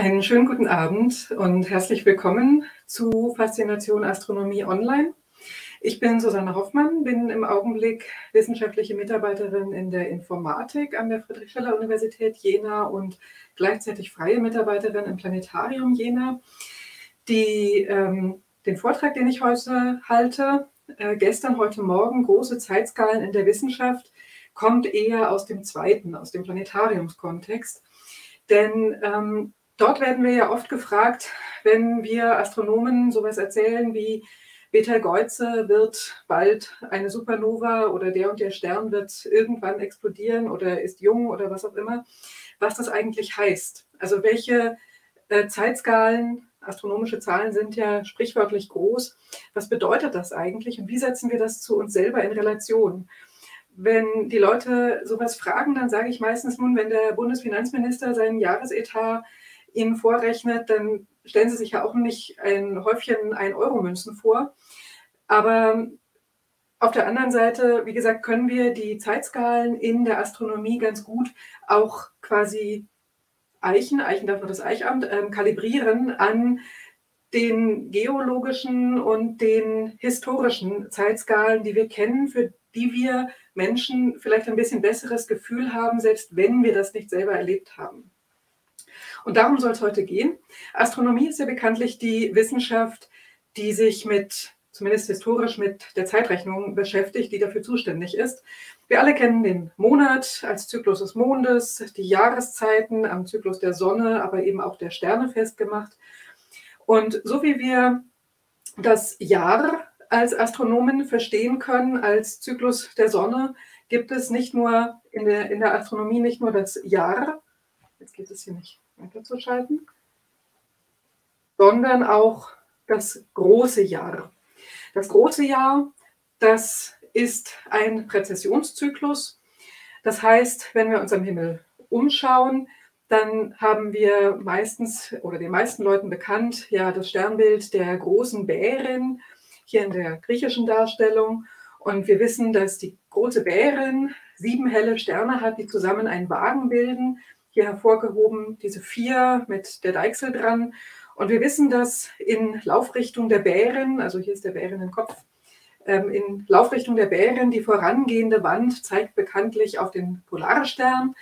Einen schönen guten Abend und herzlich willkommen zu Faszination Astronomie Online. Ich bin Susanne Hoffmann, bin im Augenblick wissenschaftliche Mitarbeiterin in der Informatik an der Schiller Universität Jena und gleichzeitig freie Mitarbeiterin im Planetarium Jena. Den Vortrag, den ich heute halte, gestern, heute Morgen, große Zeitskalen in der Wissenschaft, kommt eher aus dem zweiten, aus dem Planetariumskontext, denn dort werden wir ja oft gefragt, wenn wir Astronomen sowas erzählen wie Beteigeuze wird bald eine Supernova oder der und der Stern wird irgendwann explodieren oder ist jung oder was auch immer, was das eigentlich heißt. Also welche Zeitskalen, astronomische Zahlen sind ja sprichwörtlich groß. Was bedeutet das eigentlich und wie setzen wir das zu uns selber in Relation? Wenn die Leute sowas fragen, dann sage ich meistens, nun, wenn der Bundesfinanzminister seinen Jahresetat Ihnen vorrechnet, dann stellen Sie sich ja auch nicht ein Häufchen 1-Euro-Münzen vor. Aber auf der anderen Seite, wie gesagt, können wir die Zeitskalen in der Astronomie ganz gut auch quasi kalibrieren an den geologischen und den historischen Zeitskalen, die wir kennen, für die wir Menschen vielleicht ein bisschen besseres Gefühl haben, selbst wenn wir das nicht selber erlebt haben. Und darum soll es heute gehen. Astronomie ist ja bekanntlich die Wissenschaft, die sich mit, zumindest historisch, mit der Zeitrechnung beschäftigt, die dafür zuständig ist. Wir alle kennen den Monat als Zyklus des Mondes, die Jahreszeiten am Zyklus der Sonne, aber eben auch der Sterne festgemacht. Und so wie wir das Jahr als Astronomen verstehen können, als Zyklus der Sonne, gibt es nicht nur in der Astronomie nicht nur das Jahr, jetzt geht es hier nicht weiterzuschalten, sondern auch das große Jahr. Das große Jahr, das ist ein Präzessionszyklus. Das heißt, wenn wir uns am Himmel umschauen, dann haben wir meistens oder den meisten Leuten bekannt, ja, das Sternbild der großen Bärin, hier in der griechischen Darstellung. Und wir wissen, dass die große Bärin 7 helle Sterne hat, die zusammen einen Wagen bilden. Hier hervorgehoben diese 4 mit der Deichsel dran. Und wir wissen, dass in Laufrichtung der Bären, also hier ist der Bärenkopf, in Laufrichtung der Bären die vorangehende Wand zeigt bekanntlich auf den Polarstern.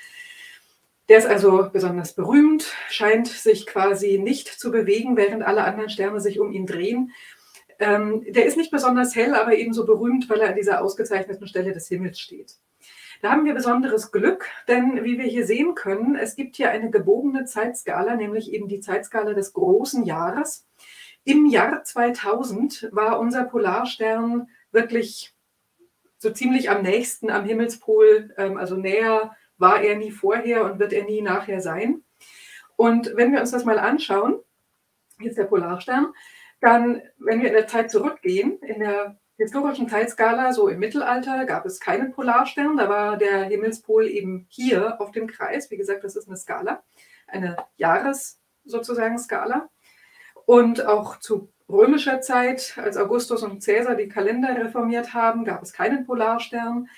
Der ist also besonders berühmt, scheint sich quasi nicht zu bewegen, während alle anderen Sterne sich um ihn drehen. Der ist nicht besonders hell, aber ebenso berühmt, weil er an dieser ausgezeichneten Stelle des Himmels steht. Da haben wir besonderes Glück, denn wie wir hier sehen können, es gibt hier eine gebogene Zeitskala, nämlich eben die Zeitskala des großen Jahres. Im Jahr 2000 war unser Polarstern wirklich so ziemlich am nächsten am Himmelspol, also näher war er nie vorher und wird er nie nachher sein. Und wenn wir uns das mal anschauen, hier ist der Polarstern, dann, wenn wir in der Zeit zurückgehen, in der historischen Zeitskala, so im Mittelalter, gab es keinen Polarstern, da war der Himmelspol eben hier auf dem Kreis. Wie gesagt, das ist eine Skala, eine Jahres sozusagen Skala. Und auch zu römischer Zeit, als Augustus und Caesar die Kalender reformiert haben, gab es keinen Polarstern.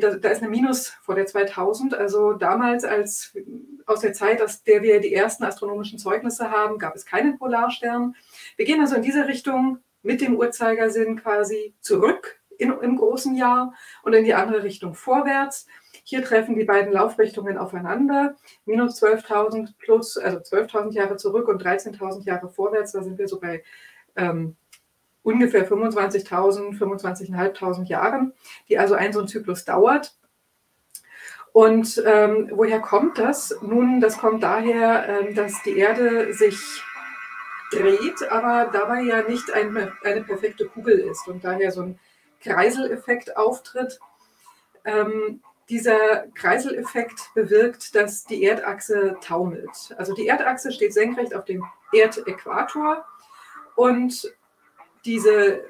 Da ist eine Minus vor der 2000, also damals als aus der Zeit, aus der wir die ersten astronomischen Zeugnisse haben, gab es keinen Polarstern. Wir gehen also in diese Richtung mit dem Uhrzeigersinn quasi zurück im großen Jahr und in die andere Richtung vorwärts. Hier treffen die beiden Laufrichtungen aufeinander. Minus 12.000 plus, also 12.000 Jahre zurück und 13.000 Jahre vorwärts. Da sind wir so bei ungefähr 25.000, 25.500 Jahren, die also ein so ein Zyklus dauert. Und woher kommt das? Nun, das kommt daher, dass die Erde sich dreht, aber dabei ja nicht eine perfekte Kugel ist und daher so ein Kreiseleffekt auftritt. Dieser Kreiseleffekt bewirkt, dass die Erdachse taumelt. Also die Erdachse steht senkrecht auf dem Erdäquator und diese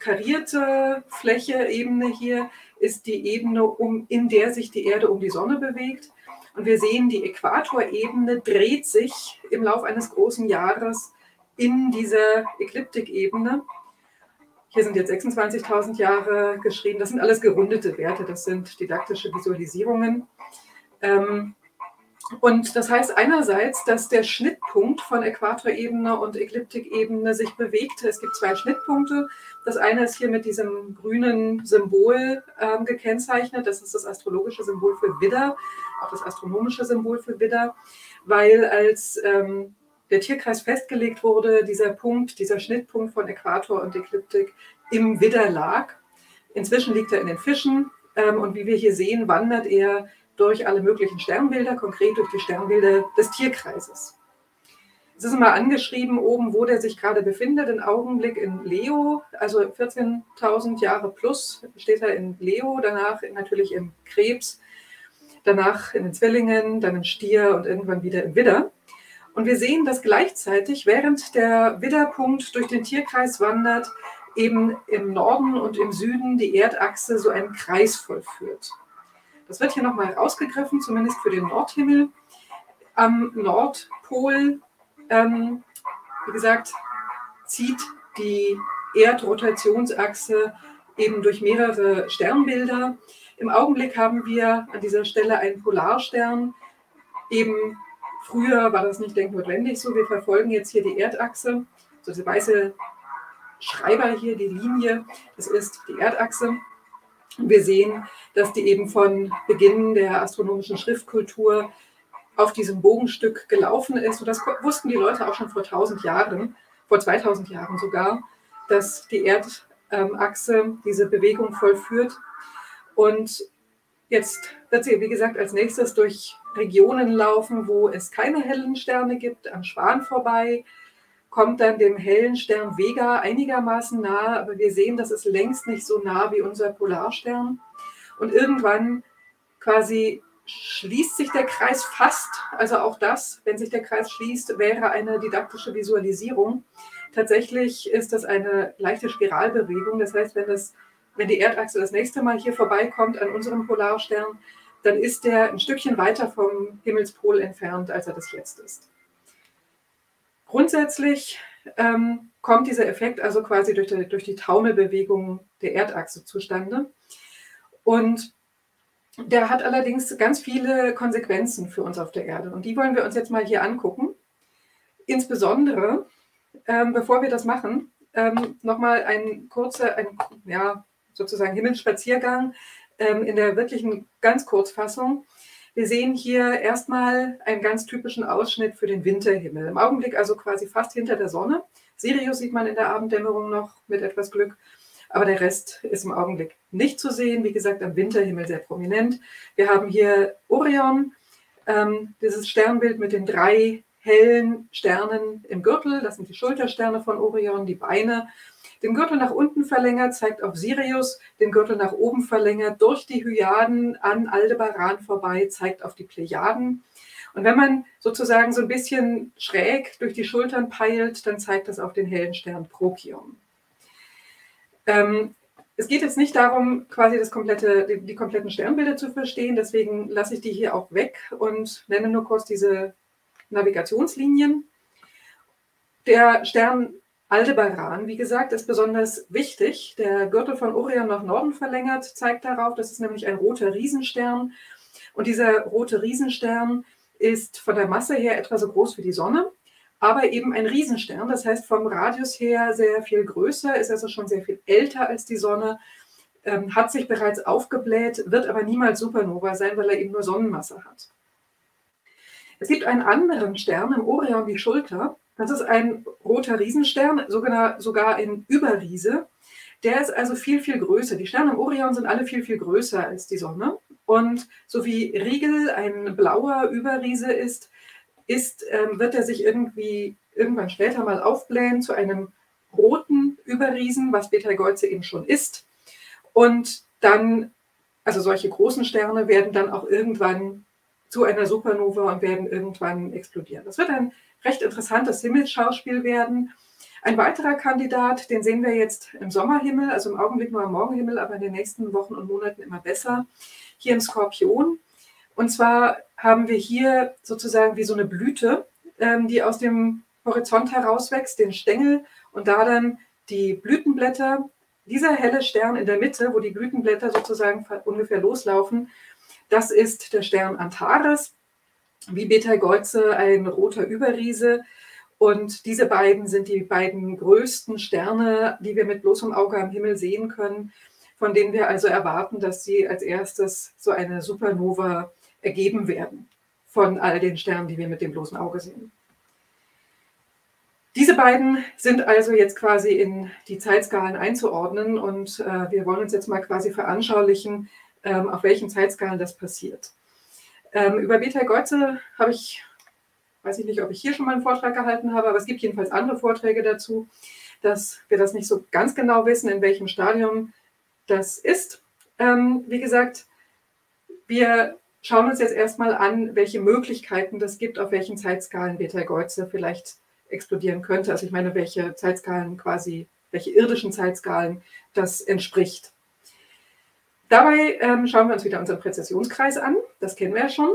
karierte Fläche, Ebene hier, ist die Ebene, in der sich die Erde um die Sonne bewegt. Und wir sehen, die Äquatorebene dreht sich im Laufe eines großen Jahres in dieser Ekliptikebene. Hier sind jetzt 26.000 Jahre geschrieben. Das sind alles gerundete Werte, das sind didaktische Visualisierungen. Und das heißt einerseits, dass der Schnittpunkt von Äquatorebene und Ekliptikebene sich bewegt. Es gibt zwei Schnittpunkte. Das eine ist hier mit diesem grünen Symbol gekennzeichnet. Das ist das astrologische Symbol für Widder, auch das astronomische Symbol für Widder, weil als der Tierkreis festgelegt wurde, dieser Punkt, dieser Schnittpunkt von Äquator und Ekliptik im Widder lag. Inzwischen liegt er in den Fischen und wie wir hier sehen, wandert er durch alle möglichen Sternbilder, konkret durch die Sternbilder des Tierkreises. Es ist mal angeschrieben oben, wo der sich gerade befindet, im Augenblick in Leo, also 14.000 Jahre plus steht er in Leo, danach natürlich im Krebs, danach in den Zwillingen, dann im Stier und irgendwann wieder im Widder. Und wir sehen, dass gleichzeitig, während der Widderpunkt durch den Tierkreis wandert, eben im Norden und im Süden die Erdachse so einen Kreis vollführt. Das wird hier nochmal rausgegriffen, zumindest für den Nordhimmel. Am Nordpol, wie gesagt, zieht die Erdrotationsachse eben durch mehrere Sternbilder. Im Augenblick haben wir an dieser Stelle einen Polarstern. Eben früher war das nicht notwendig so. Wir verfolgen jetzt hier die Erdachse. So diese weiße Schreiber hier, die Linie, das ist die Erdachse. Wir sehen, dass die eben von Beginn der astronomischen Schriftkultur auf diesem Bogenstück gelaufen ist. Und das wussten die Leute auch schon vor 1000 Jahren, vor 2000 Jahren sogar, dass die Erdachse diese Bewegung vollführt. Und jetzt wird sie, wie gesagt, als nächstes durch Regionen laufen, wo es keine hellen Sterne gibt, am Schwan vorbei, kommt dann dem hellen Stern Vega einigermaßen nahe, aber wir sehen, das ist längst nicht so nah wie unser Polarstern. Und irgendwann quasi schließt sich der Kreis fast, also auch das, wenn sich der Kreis schließt, wäre eine didaktische Visualisierung. Tatsächlich ist das eine leichte Spiralbewegung, das heißt, wenn die Erdachse das nächste Mal hier vorbeikommt an unserem Polarstern, dann ist der ein Stückchen weiter vom Himmelspol entfernt, als er das jetzt ist. Grundsätzlich kommt dieser Effekt also quasi durch die Taumelbewegung der Erdachse zustande. Und der hat allerdings ganz viele Konsequenzen für uns auf der Erde. Und die wollen wir uns jetzt mal hier angucken. Insbesondere, bevor wir das machen, nochmal ein kurzer, ja, sozusagen Himmelsspaziergang in der wirklichen ganz Kurzfassung. Wir sehen hier erstmal einen ganz typischen Ausschnitt für den Winterhimmel. Im Augenblick also quasi fast hinter der Sonne. Sirius sieht man in der Abenddämmerung noch mit etwas Glück, aber der Rest ist im Augenblick nicht zu sehen. Wie gesagt, am Winterhimmel sehr prominent. Wir haben hier Orion, dieses Sternbild mit den drei hellen Sternen im Gürtel. Das sind die Schultersterne von Orion, die Beine. Den Gürtel nach unten verlängert, zeigt auf Sirius, den Gürtel nach oben verlängert, durch die Hyaden an Aldebaran vorbei, zeigt auf die Plejaden. Und wenn man sozusagen so ein bisschen schräg durch die Schultern peilt, dann zeigt das auf den hellen Stern Procyon. Es geht jetzt nicht darum, quasi die kompletten Sternbilder zu verstehen, deswegen lasse ich die hier auch weg und nenne nur kurz diese Navigationslinien. Der Stern Aldebaran, wie gesagt, ist besonders wichtig. Der Gürtel von Orion nach Norden verlängert, zeigt darauf, das ist nämlich ein roter Riesenstern. Und dieser rote Riesenstern ist von der Masse her etwa so groß wie die Sonne, aber eben ein Riesenstern. Das heißt, vom Radius her sehr viel größer, ist also schon sehr viel älter als die Sonne, hat sich bereits aufgebläht, wird aber niemals Supernova sein, weil er eben nur Sonnenmasse hat. Es gibt einen anderen Stern im Orion, die Schulter. Das ist ein roter Riesenstern, sogar ein Überriese. Der ist also viel, viel größer. Die Sterne im Orion sind alle viel, viel größer als die Sonne. Und so wie Riegel ein blauer Überriese ist, wird er sich irgendwann später mal aufblähen zu einem roten Überriesen, was Beteigeuze eben schon ist. Und dann, also solche großen Sterne werden dann auch irgendwann zu einer Supernova und werden irgendwann explodieren. Das wird ein recht interessantes Himmelsschauspiel werden. Ein weiterer Kandidat, den sehen wir jetzt im Sommerhimmel, also im Augenblick nur am Morgenhimmel, aber in den nächsten Wochen und Monaten immer besser, hier im Skorpion. Und zwar haben wir hier sozusagen wie so eine Blüte, die aus dem Horizont herauswächst, den Stängel und da dann die Blütenblätter. Dieser helle Stern in der Mitte, wo die Blütenblätter sozusagen ungefähr loslaufen, das ist der Stern Antares. wie Beteigeuze ein roter Überriese. Und diese beiden sind die beiden größten Sterne, die wir mit bloßem Auge am Himmel sehen können, von denen wir also erwarten, dass sie als erstes so eine Supernova ergeben werden von all den Sternen, die wir mit dem bloßen Auge sehen. Diese beiden sind also jetzt quasi in die Zeitskalen einzuordnen und wir wollen uns jetzt mal quasi veranschaulichen, auf welchen Zeitskalen das passiert. Über Beteigeuze habe ich, weiß ich nicht, ob ich hier schon mal einen Vortrag gehalten habe, aber es gibt jedenfalls andere Vorträge dazu, dass wir das nicht so ganz genau wissen, in welchem Stadium das ist. Wie gesagt, wir schauen uns jetzt erstmal an, welche Möglichkeiten das gibt, auf welchen Zeitskalen Beteigeuze vielleicht explodieren könnte. Also ich meine, welche Zeitskalen quasi, welche irdischen Zeitskalen das entspricht. Dabei schauen wir uns wieder unseren Präzessionskreis an. Das kennen wir ja schon.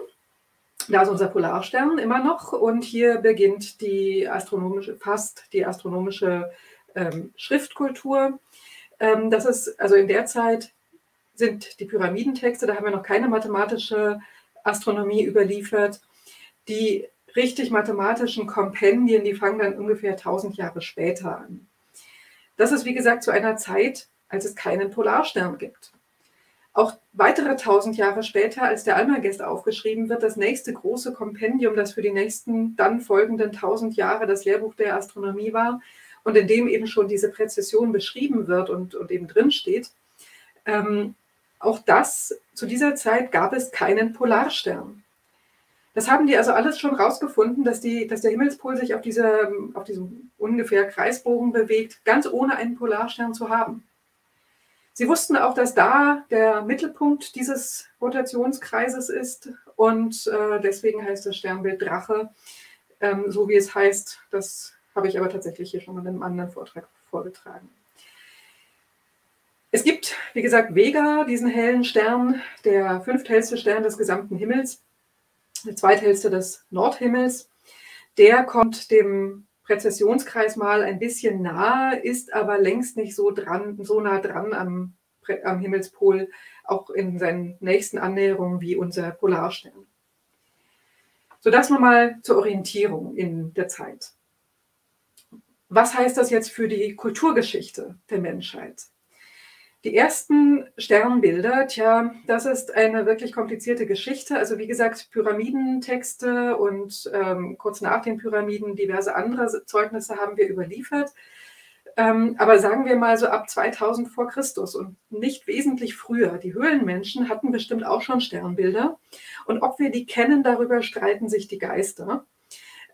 Da ist unser Polarstern immer noch. Und hier beginnt die astronomische, Schriftkultur. Das ist, also in der Zeit sind die Pyramidentexte, da haben wir noch keine mathematische Astronomie überliefert. Die richtig mathematischen Kompendien, die fangen dann ungefähr 1000 Jahre später an. Das ist, wie gesagt, zu einer Zeit, als es keinen Polarstern gibt. Auch weitere 1000 Jahre später, als der Almagest aufgeschrieben wird, das nächste große Kompendium, das für die nächsten dann folgenden 1000 Jahre das Lehrbuch der Astronomie war, und in dem eben schon diese Präzession beschrieben wird und eben drinsteht, auch das, zu dieser Zeit gab es keinen Polarstern. Das haben die also alles schon rausgefunden, dass der Himmelspol sich auf, diesem ungefähr Kreisbogen bewegt, ganz ohne einen Polarstern zu haben. Sie wussten auch, dass da der Mittelpunkt dieses Rotationskreises ist und deswegen heißt das Sternbild Drache, so wie es heißt, das habe ich aber tatsächlich hier schon in einem anderen Vortrag vorgetragen. Es gibt, wie gesagt, Vega, diesen hellen Stern, der fünfthellste Stern des gesamten Himmels, der zweithellste des Nordhimmels. Der kommt dem Präzessionskreis mal ein bisschen nahe, ist aber längst nicht so, so nah dran am Himmelspol, auch in seinen nächsten Annäherungen wie unser Polarstern. So, das nochmal zur Orientierung in der Zeit. Was heißt das jetzt für die Kulturgeschichte der Menschheit? Die ersten Sternbilder, tja, das ist eine wirklich komplizierte Geschichte. Also wie gesagt, Pyramidentexte und kurz nach den Pyramiden diverse andere Zeugnisse haben wir überliefert. Aber sagen wir mal so ab 2000 vor Christus und nicht wesentlich früher. Die Höhlenmenschen hatten bestimmt auch schon Sternbilder. Und ob wir die kennen, darüber streiten sich die Geister.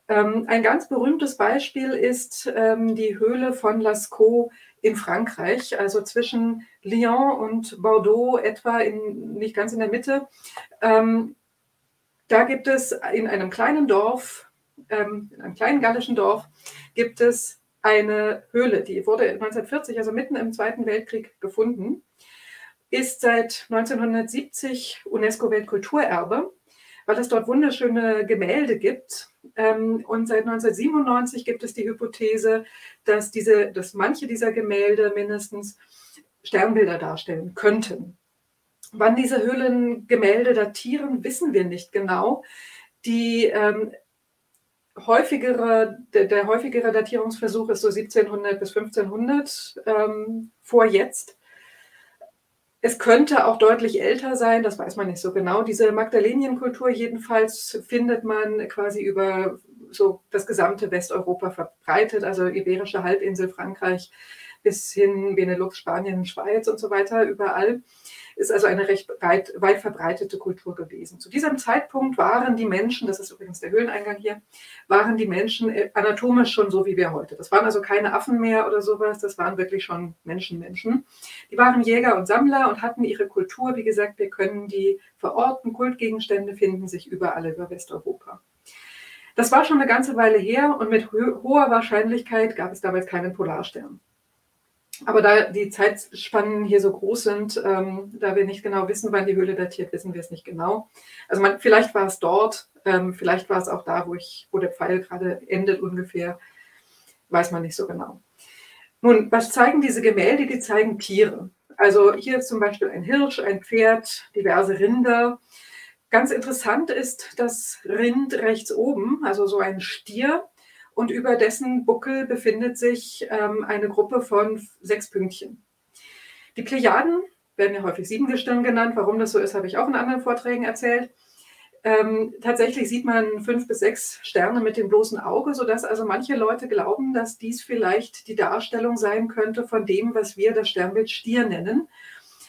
Ein ganz berühmtes Beispiel ist die Höhle von Lascaux in Frankreich, also zwischen Lyon und Bordeaux, etwa nicht ganz in der Mitte. Da gibt es in einem kleinen Dorf, in einem kleinen gallischen Dorf, gibt es eine Höhle, die wurde 1940, also mitten im Zweiten Weltkrieg, gefunden, ist seit 1970 UNESCO-Weltkulturerbe, weil es dort wunderschöne Gemälde gibt. Und seit 1997 gibt es die Hypothese, dass manche dieser Gemälde mindestens Sternbilder darstellen könnten. Wann diese Höhlengemälde datieren, wissen wir nicht genau. Der häufigere Datierungsversuch ist so 1700 bis 1500 vor jetzt. Es könnte auch deutlich älter sein, das weiß man nicht so genau. Diese Magdalenienkultur jedenfalls findet man quasi über so das gesamte Westeuropa verbreitet, also Iberische Halbinsel, Frankreich bis hin Benelux, Spanien, Schweiz und so weiter, überall. Ist also eine recht weit verbreitete Kultur gewesen. Zu diesem Zeitpunkt waren die Menschen, das ist übrigens der Höhleneingang hier, waren die Menschen anatomisch schon so wie wir heute. Das waren also keine Affen mehr oder sowas, das waren wirklich schon Menschen. Die waren Jäger und Sammler und hatten ihre Kultur. Wie gesagt, wir können die verorten, Kultgegenstände finden sich überall über Westeuropa. Das war schon eine ganze Weile her und mit hoher Wahrscheinlichkeit gab es damals keinen Polarstern. Aber da die Zeitspannen hier so groß sind, da wir nicht genau wissen, wann die Höhle datiert, wissen wir es nicht genau. Also vielleicht war es dort, vielleicht war es auch da, wo der Pfeil gerade endet ungefähr, weiß man nicht so genau. Nun, was zeigen diese Gemälde? Die zeigen Tiere. Also hier ist zum Beispiel ein Hirsch, ein Pferd, diverse Rinder. Ganz interessant ist das Rind rechts oben, also so ein Stier, und über dessen Buckel befindet sich eine Gruppe von 6 Pünktchen. Die Plejaden werden ja häufig Siebengestirn genannt. Warum das so ist, habe ich auch in anderen Vorträgen erzählt. Tatsächlich sieht man 5 bis 6 Sterne mit dem bloßen Auge, sodass also manche Leute glauben, dass dies vielleicht die Darstellung sein könnte von dem, was wir das Sternbild Stier nennen.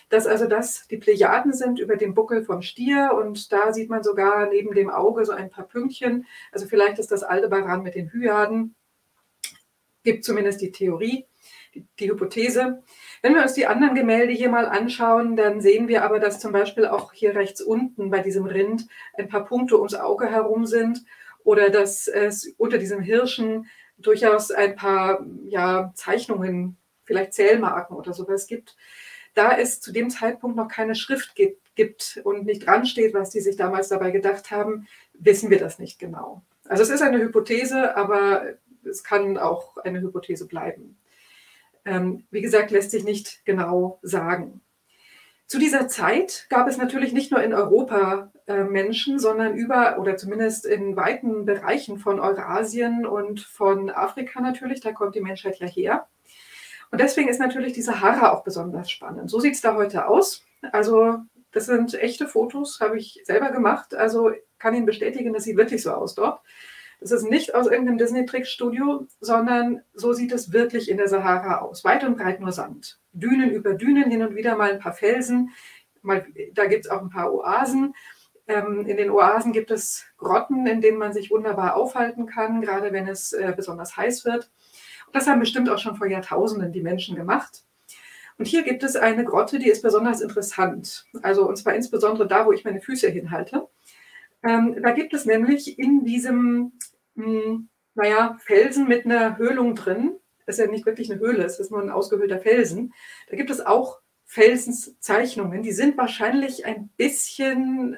Dass also das die Plejaden sind über dem Buckel vom Stier, und da sieht man sogar neben dem Auge so ein paar Pünktchen. Also vielleicht ist das Aldebaran mit den Hyaden, gibt zumindest die Theorie, die Hypothese. Wenn wir uns die anderen Gemälde hier mal anschauen, dann sehen wir aber, dass zum Beispiel auch hier rechts unten bei diesem Rind ein paar Punkte ums Auge herum sind oder dass es unter diesem Hirschen durchaus ein paar Zeichnungen, vielleicht Zählmarken oder sowas gibt. Da es zu dem Zeitpunkt noch keine Schrift gibt und nicht dran steht, was die sich damals dabei gedacht haben, wissen wir das nicht genau. Also es ist eine Hypothese, aber es kann auch eine Hypothese bleiben. Wie gesagt, lässt sich nicht genau sagen. Zu dieser Zeit gab es natürlich nicht nur in Europa Menschen, sondern oder zumindest in weiten Bereichen von Eurasien und von Afrika natürlich, da kommt die Menschheit ja her. Und deswegen ist natürlich die Sahara auch besonders spannend. So sieht es da heute aus. Also das sind echte Fotos, habe ich selber gemacht, also kann Ihnen bestätigen, das sieht wirklich so aus dort. Das ist nicht aus irgendeinem Disney-Trickstudio, sondern so sieht es wirklich in der Sahara aus. Weit und breit nur Sand. Dünen über Dünen, hin und wieder mal ein paar Felsen. Da gibt es auch ein paar Oasen. In den Oasen gibt es Grotten, in denen man sich wunderbar aufhalten kann, gerade wenn es besonders heiß wird. Und das haben bestimmt auch schon vor Jahrtausenden die Menschen gemacht. Und hier gibt es eine Grotte, die ist besonders interessant. Also, und zwar insbesondere da, wo ich meine Füße hinhalte. Da gibt es nämlich in diesem Felsen mit einer Höhlung drin, ist ja nicht wirklich eine Höhle, es ist nur ein ausgehöhlter Felsen, da gibt es auch Felsenszeichnungen, die sind wahrscheinlich ein bisschen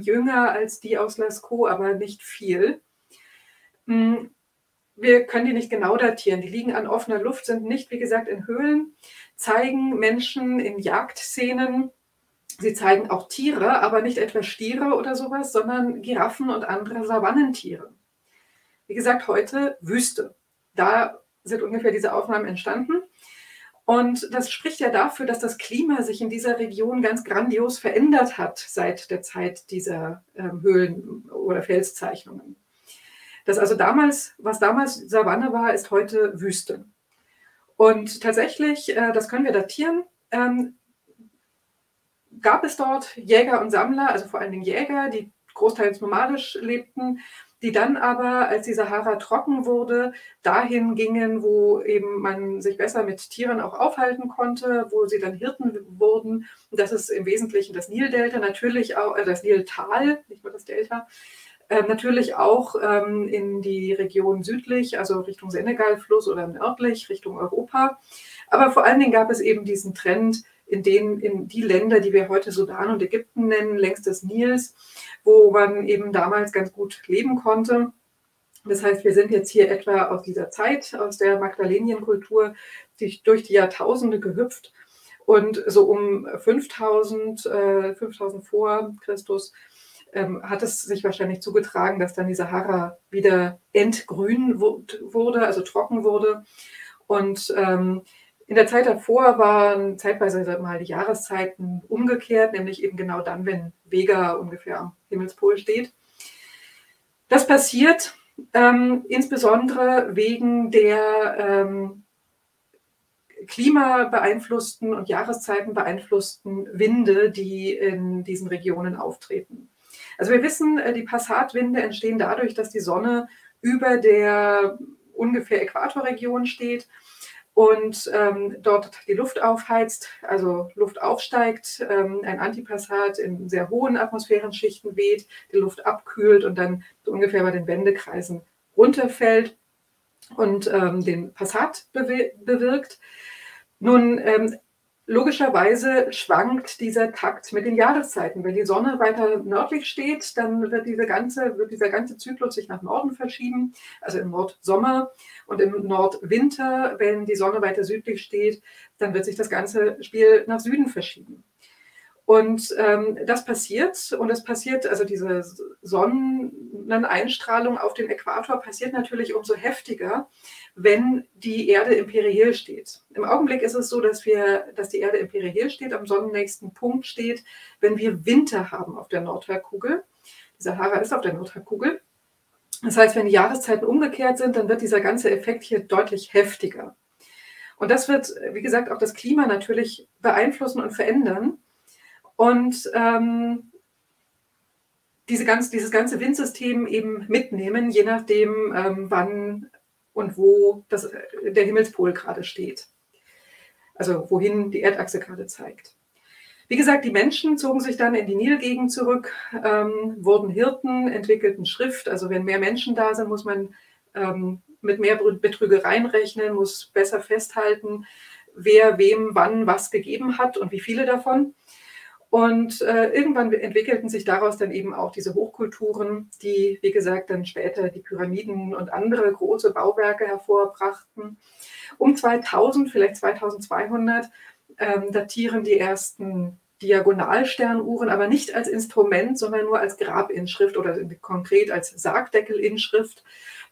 jünger als die aus Lascaux, aber nicht viel. Wir können die nicht genau datieren, die liegen an offener Luft, sind nicht, wie gesagt, in Höhlen, zeigen Menschen in Jagdszenen. Sie zeigen auch Tiere, aber nicht etwa Stiere oder sowas, sondern Giraffen und andere Savannentiere. Wie gesagt, heute Wüste. Da sind ungefähr diese Aufnahmen entstanden. Und das spricht ja dafür, dass das Klima sich in dieser Region ganz grandios verändert hat seit der Zeit dieser Höhlen- oder Felszeichnungen. Das also damals, was damals Savanne war, ist heute Wüste. Und tatsächlich, das können wir datieren, gab es dort Jäger und Sammler, also vor allen Dingen Jäger, die großteils nomadisch lebten, die dann aber, als die Sahara trocken wurde, dahin gingen, wo eben man sich besser mit Tieren auch aufhalten konnte, wo sie dann Hirten wurden. Und das ist im Wesentlichen das Nildelta, natürlich auch, also das Niltal, nicht nur das Delta, natürlich auch in die Region südlich, also Richtung Senegalfluss oder nördlich, Richtung Europa. Aber vor allen Dingen gab es eben diesen Trend, in die Länder, die wir heute Sudan und Ägypten nennen, längs des Nils, wo man eben damals ganz gut leben konnte. Das heißt, wir sind jetzt hier etwa aus dieser Zeit, aus der Magdalenienkultur, durch die Jahrtausende gehüpft. Und so um 5000 vor Christus hat es sich wahrscheinlich zugetragen, dass dann die Sahara wieder entgrün wurde, also trocken wurde. Und in der Zeit davor waren zeitweise mal die Jahreszeiten umgekehrt, nämlich eben genau dann, wenn Vega ungefähr am Himmelspol steht. Das passiert insbesondere wegen der klimabeeinflussten und jahreszeitenbeeinflussten Winde, die in diesen Regionen auftreten. Also wir wissen, die Passatwinde entstehen dadurch, dass die Sonne über der ungefähr Äquatorregion steht und dort die Luft aufheizt, also Luft aufsteigt, ein Antipassat in sehr hohen Atmosphärenschichten weht, die Luft abkühlt und dann so ungefähr bei den Wendekreisen runterfällt und den Passat bewirkt. Nun, logischerweise schwankt dieser Takt mit den Jahreszeiten. Wenn die Sonne weiter nördlich steht, dann wird dieser ganze Zyklus sich nach Norden verschieben, also im Nordsommer und im Nordwinter. Wenn die Sonne weiter südlich steht, dann wird sich das ganze Spiel nach Süden verschieben. Und das passiert, also diese Sonneneinstrahlung auf den Äquator passiert natürlich umso heftiger, wenn die Erde im Perihel steht. Im Augenblick ist es so, dass die Erde im Perihel steht, am sonnennächsten Punkt steht, wenn wir Winter haben auf der Nordhalbkugel. Die Sahara ist auf der Nordhalbkugel. Das heißt, wenn die Jahreszeiten umgekehrt sind, dann wird dieser ganze Effekt hier deutlich heftiger. Und das wird, wie gesagt, auch das Klima natürlich beeinflussen und verändern. Und dieses ganze Windsystem eben mitnehmen, je nachdem, wann und wo der Himmelspol gerade steht. Also wohin die Erdachse gerade zeigt. Wie gesagt, die Menschen zogen sich dann in die Nilgegend zurück, wurden Hirten, entwickelten Schrift. Also wenn mehr Menschen da sind, muss man mit mehr Betrügereien rechnen, muss besser festhalten, wer wem wann was gegeben hat und wie viele davon. Und irgendwann entwickelten sich daraus dann eben auch diese Hochkulturen, die, wie gesagt, dann später die Pyramiden und andere große Bauwerke hervorbrachten. Um 2000, vielleicht 2200, datieren die ersten Diagonalsternuhren, aber nicht als Instrument, sondern nur als Grabinschrift oder konkret als Sargdeckelinschrift.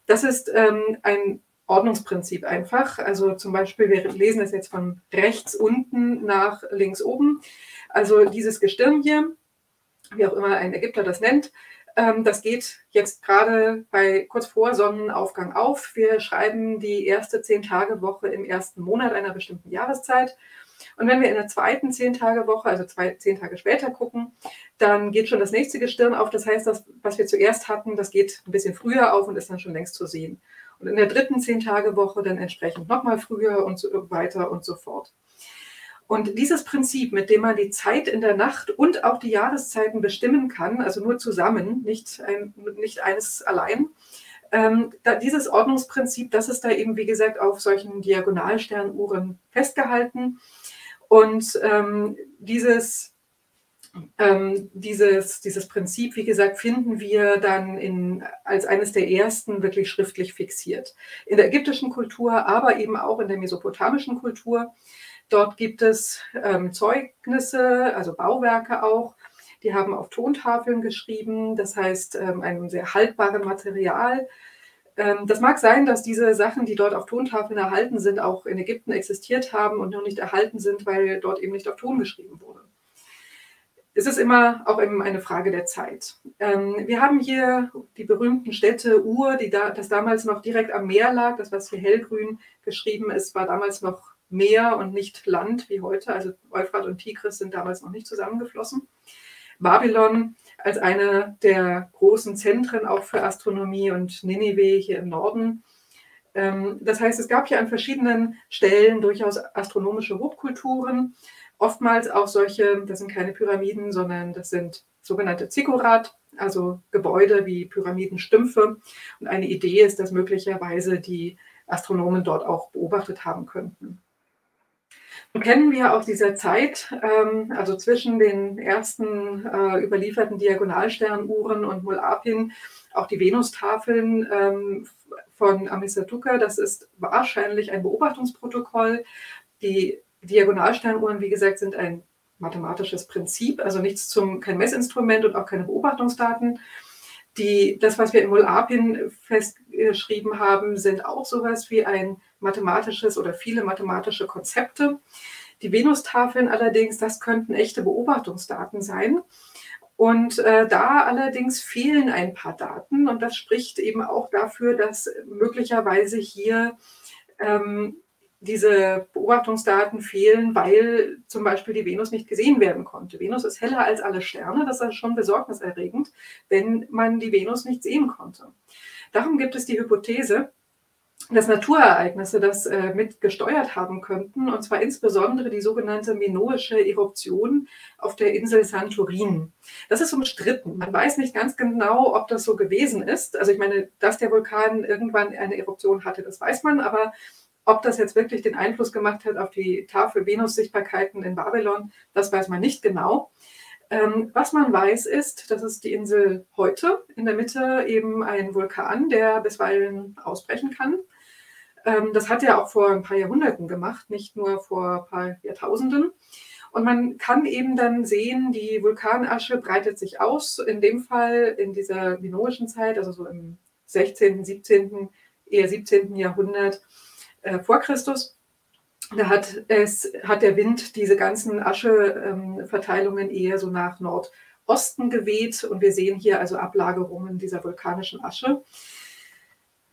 Das ist ein Ordnungsprinzip einfach. Also zum Beispiel, wir lesen es jetzt von rechts unten nach links oben. Also dieses Gestirn hier, wie auch immer ein Ägypter das nennt, das geht jetzt gerade kurz vor Sonnenaufgang auf. Wir schreiben die erste 10-Tage-Woche im ersten Monat einer bestimmten Jahreszeit. Und wenn wir in der zweiten 10-Tage-Woche, also 10 Tage später gucken, dann geht schon das nächste Gestirn auf. Das heißt, das, was wir zuerst hatten, das geht ein bisschen früher auf und ist dann schon längst zu sehen. Und in der dritten 10-Tage-Woche dann entsprechend nochmal früher und so weiter und so fort. Und dieses Prinzip, mit dem man die Zeit in der Nacht und auch die Jahreszeiten bestimmen kann, also nur zusammen, nicht eines allein, dieses Ordnungsprinzip, das ist da eben, wie gesagt, auf solchen Diagonalsternuhren festgehalten. Und dieses Prinzip, wie gesagt, finden wir dann als eines der ersten wirklich schriftlich fixiert. In der ägyptischen Kultur, aber eben auch in der mesopotamischen Kultur. Dort gibt es Zeugnisse, also Bauwerke auch. Die haben auf Tontafeln geschrieben, das heißt einem sehr haltbaren Material. Das mag sein, dass diese Sachen, die dort auf Tontafeln erhalten sind, auch in Ägypten existiert haben und nur nicht erhalten sind, weil dort eben nicht auf Ton geschrieben wurde. Es ist immer auch eben eine Frage der Zeit. Wir haben hier die berühmten Städte Ur, das damals noch direkt am Meer lag. Das, was hier hellgrün geschrieben ist, war damals noch Meer und nicht Land wie heute. Also Euphrat und Tigris sind damals noch nicht zusammengeflossen. Babylon als eine der großen Zentren auch für Astronomie und Ninive hier im Norden. Das heißt, es gab hier an verschiedenen Stellen durchaus astronomische Hochkulturen. Oftmals auch solche, das sind keine Pyramiden, sondern das sind sogenannte Zikkurat, also Gebäude wie Pyramidenstümpfe. Und eine Idee ist, dass möglicherweise die Astronomen dort auch beobachtet haben könnten. Nun kennen wir aus dieser Zeit, also zwischen den ersten überlieferten Diagonalsternuhren und Molapin, auch die Venustafeln von Amisatuka. Das ist wahrscheinlich ein Beobachtungsprotokoll. Die Diagonalsternuhren, wie gesagt, sind ein mathematisches Prinzip, also kein Messinstrument und auch keine Beobachtungsdaten. Das, was wir in Molapin festgeschrieben haben, sind auch sowas wie ein mathematisches oder viele mathematische Konzepte. Die Venustafeln allerdings, das könnten echte Beobachtungsdaten sein. Und da allerdings fehlen ein paar Daten. Und das spricht eben auch dafür, dass möglicherweise hier diese Beobachtungsdaten fehlen, weil zum Beispiel die Venus nicht gesehen werden konnte. Venus ist heller als alle Sterne, das ist schon besorgniserregend, wenn man die Venus nicht sehen konnte. Darum gibt es die Hypothese, dass Naturereignisse das mit gesteuert haben könnten, und zwar insbesondere die sogenannte minoische Eruption auf der Insel Santorin. Das ist umstritten. Man weiß nicht ganz genau, ob das so gewesen ist. Also ich meine, dass der Vulkan irgendwann eine Eruption hatte, das weiß man, aber ob das jetzt wirklich den Einfluss gemacht hat auf die Tafel Venus-Sichtbarkeiten in Babylon, das weiß man nicht genau. Was man weiß ist, dass es die Insel heute in der Mitte eben ein Vulkan, der bisweilen ausbrechen kann. Das hat er auch vor ein paar Jahrhunderten gemacht, nicht nur vor ein paar Jahrtausenden. Und man kann eben dann sehen, die Vulkanasche breitet sich aus, in dem Fall in dieser minoischen Zeit, also so im 16., 17., eher 17. Jahrhundert vor Christus. Da hat der Wind diese ganzen Ascheverteilungen eher so nach Nordosten geweht. Und wir sehen hier also Ablagerungen dieser vulkanischen Asche.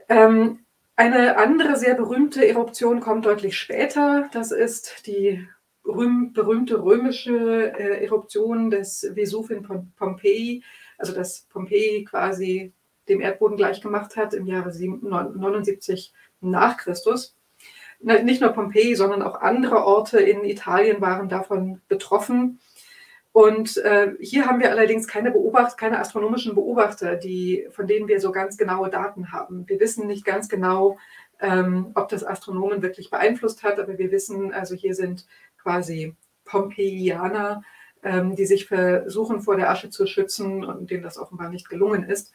Eine andere sehr berühmte Eruption kommt deutlich später. Das ist die berühmte römische Eruption des Vesuv in Pompeji, also das Pompeji quasi dem Erdboden gleichgemacht hat im Jahre 79 nach Christus. Nicht nur Pompeji, sondern auch andere Orte in Italien waren davon betroffen. Und hier haben wir allerdings keine astronomischen Beobachter, von denen wir so ganz genaue Daten haben. Wir wissen nicht ganz genau, ob das Astronomen wirklich beeinflusst hat, aber wir wissen, also hier sind quasi Pompeianer, die sich versuchen, vor der Asche zu schützen und denen das offenbar nicht gelungen ist.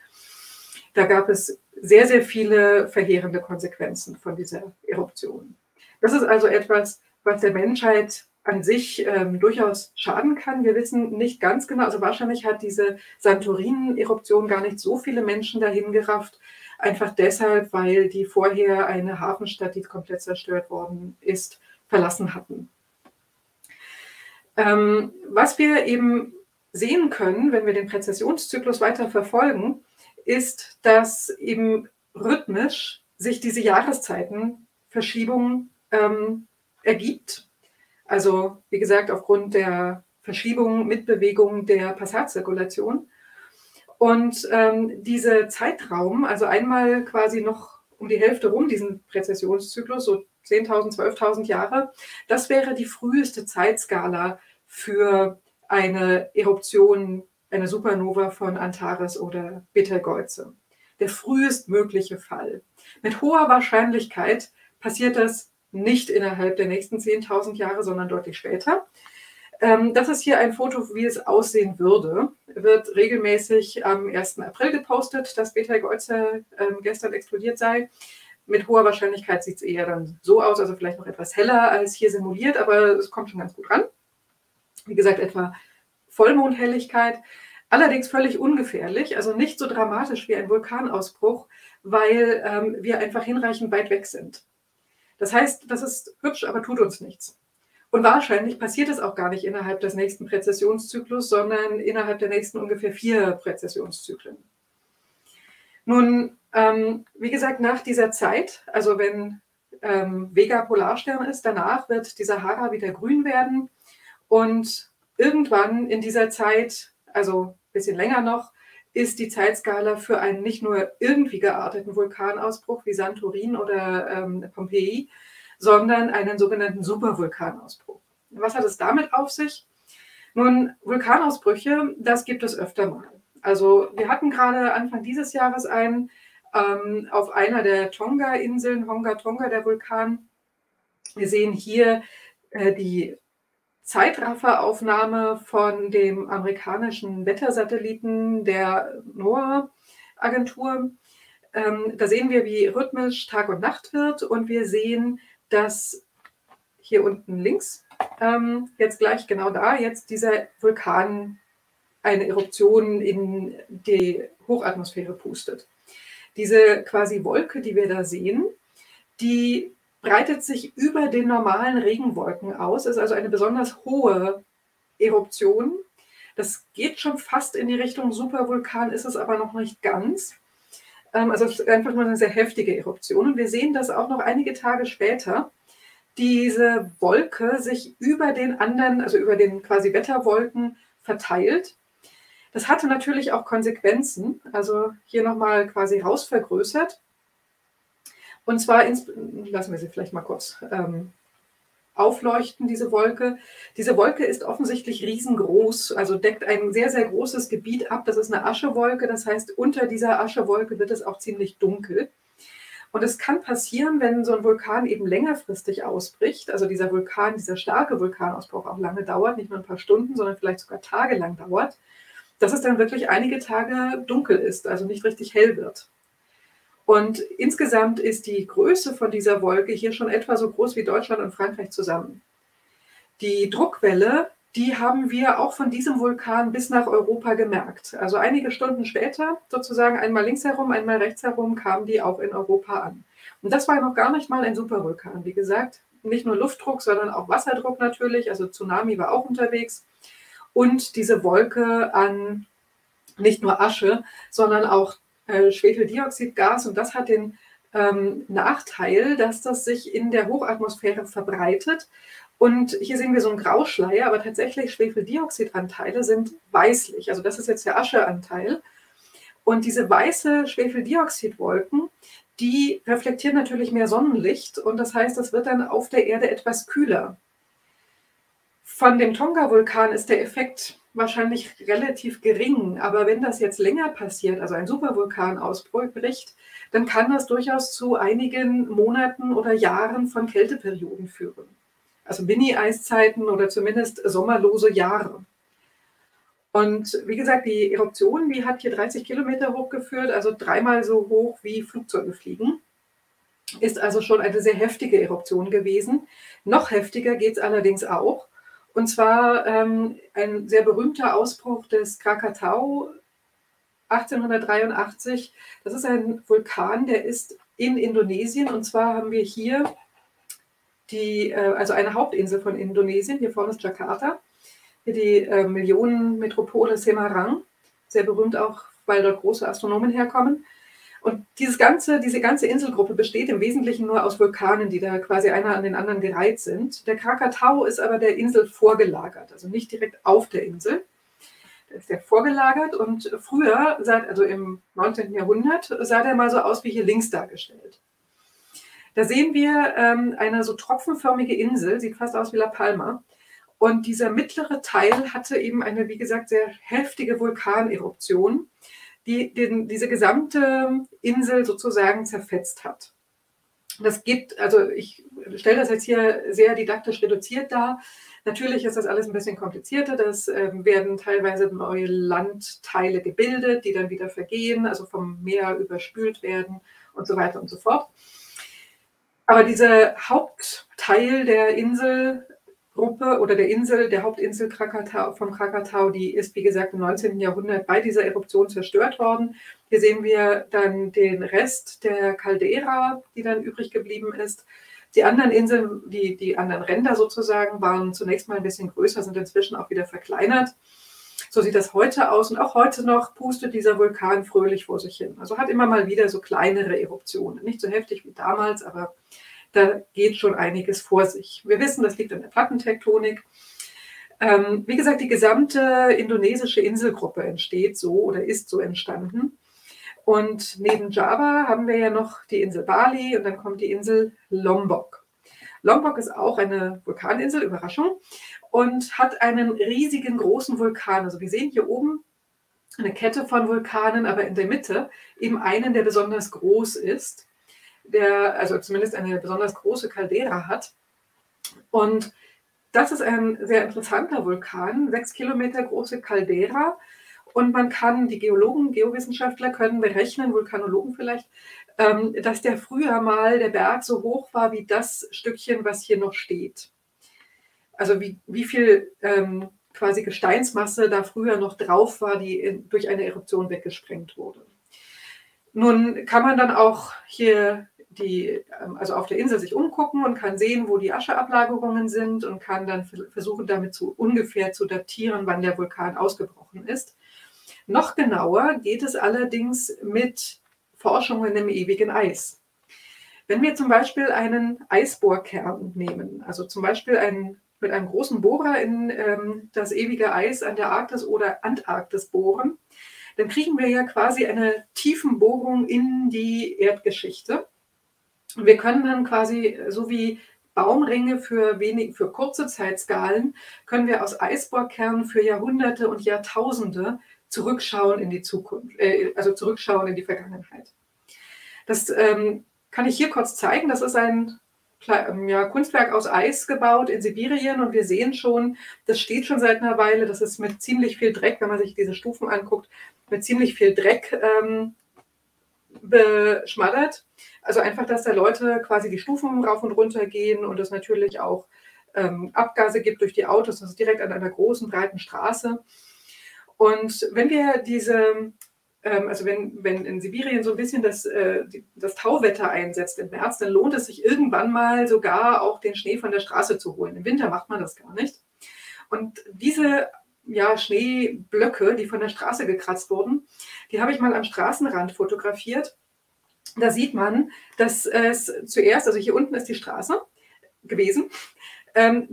Da gab es sehr, sehr viele verheerende Konsequenzen von dieser Eruption. Das ist also etwas, was der Menschheit an sich durchaus schaden kann. Wir wissen nicht ganz genau, also wahrscheinlich hat diese Santorin-Eruption gar nicht so viele Menschen dahin gerafft, einfach deshalb, weil die vorher eine Hafenstadt, die komplett zerstört worden ist, verlassen hatten. Was wir eben sehen können, wenn wir den Präzessionszyklus weiter verfolgen, ist, dass eben rhythmisch sich diese Jahreszeitenverschiebung ergibt. Also wie gesagt, aufgrund der Verschiebung mit Bewegung der Passatzirkulation. Und dieser Zeitraum, also einmal quasi noch um die Hälfte rum, diesen Präzessionszyklus, so 10.000, 12.000 Jahre, das wäre die früheste Zeitskala für eine Eruption, eine Supernova von Antares oder Beteigeuze. Der frühestmögliche Fall. Mit hoher Wahrscheinlichkeit passiert das nicht innerhalb der nächsten 10.000 Jahre, sondern deutlich später. Das ist hier ein Foto, wie es aussehen würde. Wird regelmäßig am 1. April gepostet, dass Beteigeuze gestern explodiert sei. Mit hoher Wahrscheinlichkeit sieht es eher dann so aus, also vielleicht noch etwas heller als hier simuliert, aber es kommt schon ganz gut ran. Wie gesagt, etwa Vollmondhelligkeit, allerdings völlig ungefährlich, also nicht so dramatisch wie ein Vulkanausbruch, weil wir einfach hinreichend weit weg sind. Das heißt, das ist hübsch, aber tut uns nichts. Und wahrscheinlich passiert es auch gar nicht innerhalb des nächsten Präzessionszyklus, sondern innerhalb der nächsten ungefähr 4 Präzessionszyklen. Nun, wie gesagt, nach dieser Zeit, also wenn Vega Polarstern ist, danach wird die Sahara wieder grün werden und irgendwann in dieser Zeit, also ein bisschen länger noch, ist die Zeitskala für einen nicht nur irgendwie gearteten Vulkanausbruch wie Santorin oder Pompeji, sondern einen sogenannten Supervulkanausbruch. Was hat es damit auf sich? Nun, Vulkanausbrüche, das gibt es öfter mal. Also wir hatten gerade Anfang dieses Jahres einen auf einer der Tonga-Inseln, Tonga, der Vulkan. Wir sehen hier die Zeitrafferaufnahme von dem amerikanischen Wettersatelliten der NOAA-Agentur. Da sehen wir, wie rhythmisch Tag und Nacht wird und wir sehen, dass hier unten links, jetzt gleich genau da, jetzt dieser Vulkan eine Eruption in die Hochatmosphäre pustet. Diese quasi Wolke, die wir da sehen, die breitet sich über den normalen Regenwolken aus, ist also eine besonders hohe Eruption. Das geht schon fast in die Richtung Supervulkan, ist es aber noch nicht ganz. Also es ist einfach nur eine sehr heftige Eruption. Und wir sehen, dass auch noch einige Tage später diese Wolke sich über den anderen, also über den quasi Wetterwolken verteilt. Das hatte natürlich auch Konsequenzen, also hier nochmal quasi rausvergrößert. Und zwar, lassen wir sie vielleicht mal kurz aufleuchten, diese Wolke. Diese Wolke ist offensichtlich riesengroß, also deckt ein sehr, sehr großes Gebiet ab. Das ist eine Aschewolke, das heißt, unter dieser Aschewolke wird es auch ziemlich dunkel. Und es kann passieren, wenn so ein Vulkan eben längerfristig ausbricht, also dieser starke Vulkanausbruch auch lange dauert, nicht nur ein paar Stunden, sondern vielleicht sogar tagelang dauert, dass es dann wirklich einige Tage dunkel ist, also nicht richtig hell wird. Und insgesamt ist die Größe von dieser Wolke hier schon etwa so groß wie Deutschland und Frankreich zusammen. Die Druckwelle, die haben wir auch von diesem Vulkan bis nach Europa gemerkt. Also einige Stunden später, sozusagen einmal links herum, einmal rechts herum, kam die auch in Europa an. Und das war noch gar nicht mal ein Supervulkan, wie gesagt. Nicht nur Luftdruck, sondern auch Wasserdruck natürlich. Also Tsunami war auch unterwegs. Und diese Wolke an nicht nur Asche, sondern auch Schwefeldioxidgas. Und das hat den Nachteil, dass das sich in der Hochatmosphäre verbreitet. Und hier sehen wir so einen Grauschleier, aber tatsächlich Schwefeldioxidanteile sind weißlich. Also das ist jetzt der Ascheanteil. Und diese weiße Schwefeldioxidwolken, die reflektieren natürlich mehr Sonnenlicht. Und das heißt, es wird dann auf der Erde etwas kühler. Von dem Tonga-Vulkan ist der Effekt wahrscheinlich relativ gering. Aber wenn das jetzt länger passiert, also ein Supervulkan ausbricht, dann kann das durchaus zu einigen Monaten oder Jahren von Kälteperioden führen. Also Mini-Eiszeiten oder zumindest sommerlose Jahre. Und wie gesagt, die Eruption, die hat hier 30 Kilometer hochgeführt, also dreimal so hoch wie Flugzeuge fliegen. Ist also schon eine sehr heftige Eruption gewesen. Noch heftiger geht es allerdings auch. Und zwar ein sehr berühmter Ausbruch des Krakatau 1883. Das ist ein Vulkan, der ist in Indonesien. Und zwar haben wir hier also eine Hauptinsel von Indonesien, hier vorne ist Jakarta, hier die Millionenmetropole Semarang, sehr berühmt auch, weil dort große Astronomen herkommen. Und diese ganze Inselgruppe besteht im Wesentlichen nur aus Vulkanen, die da quasi einer an den anderen gereiht sind. Der Krakatau ist aber der Insel vorgelagert, also nicht direkt auf der Insel. Da ist der vorgelagert und früher, also im 19. Jahrhundert, sah der mal so aus wie hier links dargestellt. Da sehen wir eine so tropfenförmige Insel, sieht fast aus wie La Palma. Und dieser mittlere Teil hatte eben eine, wie gesagt, sehr heftige Vulkaneruption, die diese gesamte Insel sozusagen zerfetzt hat. Das gibt, also ich stelle das jetzt hier sehr didaktisch reduziert dar. Natürlich ist das alles ein bisschen komplizierter. Das werden teilweise neue Landteile gebildet, die dann wieder vergehen, also vom Meer überspült werden und so weiter und so fort. Aber dieser Hauptteil der Inselgruppe oder der Hauptinsel Krakatau, vom Krakatau, die ist, wie gesagt, im 19. Jahrhundert bei dieser Eruption zerstört worden. Hier sehen wir dann den Rest der Caldera, die dann übrig geblieben ist. Die anderen Inseln, die anderen Ränder sozusagen, waren zunächst mal ein bisschen größer, sind inzwischen auch wieder verkleinert. So sieht das heute aus und auch heute noch pustet dieser Vulkan fröhlich vor sich hin. Also hat immer mal wieder so kleinere Eruptionen. Nicht so heftig wie damals, aber da geht schon einiges vor sich. Wir wissen, das liegt an der Plattentektonik. Wie gesagt, die gesamte indonesische Inselgruppe entsteht so oder ist so entstanden. Und neben Java haben wir ja noch die Insel Bali und dann kommt die Insel Lombok. Lombok ist auch eine Vulkaninsel, Überraschung, und hat einen riesigen großen Vulkan. Also wir sehen hier oben eine Kette von Vulkanen, aber in der Mitte eben einen, der besonders groß ist, der also zumindest eine besonders große Caldera hat. Und das ist ein sehr interessanter Vulkan, 6 Kilometer große Caldera. Und man kann, die Geologen, Geowissenschaftler können berechnen, Vulkanologen vielleicht, dass der früher mal der Berg so hoch war wie das Stückchen, was hier noch steht. Also wie viel quasi Gesteinsmasse da früher noch drauf war, die durch eine Eruption weggesprengt wurde. Nun kann man dann auch hier also auf der Insel sich umgucken und kann sehen, wo die Ascheablagerungen sind und kann dann versuchen, damit ungefähr zu datieren, wann der Vulkan ausgebrochen ist. Noch genauer geht es allerdings mit Forschungen im ewigen Eis. Wenn wir zum Beispiel einen Eisbohrkern nehmen, also zum Beispiel mit einem großen Bohrer in das ewige Eis an der Arktis oder Antarktis bohren, dann kriegen wir ja quasi eine Tiefenbohrung in die Erdgeschichte. Und wir können dann quasi, so wie Baumringe für kurze Zeitskalen, können wir aus Eisbohrkernen für Jahrhunderte und Jahrtausende zurückschauen in die Zukunft, also zurückschauen in die Vergangenheit. Das kann ich hier kurz zeigen. Das ist ein Kunstwerk aus Eis gebaut in Sibirien und wir sehen schon, das steht schon seit einer Weile, das ist mit ziemlich viel Dreck, wenn man sich diese Stufen anguckt, mit ziemlich viel Dreck beschmallert. Also einfach, dass da Leute quasi die Stufen rauf und runter gehen und das natürlich auch Abgase gibt durch die Autos. Das ist direkt an einer großen, breiten Straße. Und wenn wir diese, also wenn in Sibirien so ein bisschen das Tauwetter einsetzt im März, dann lohnt es sich irgendwann mal sogar auch den Schnee von der Straße zu holen. Im Winter macht man das gar nicht. Und diese Schneeblöcke, die von der Straße gekratzt wurden, die habe ich mal am Straßenrand fotografiert. Da sieht man, dass es zuerst, also hier unten ist die Straße gewesen,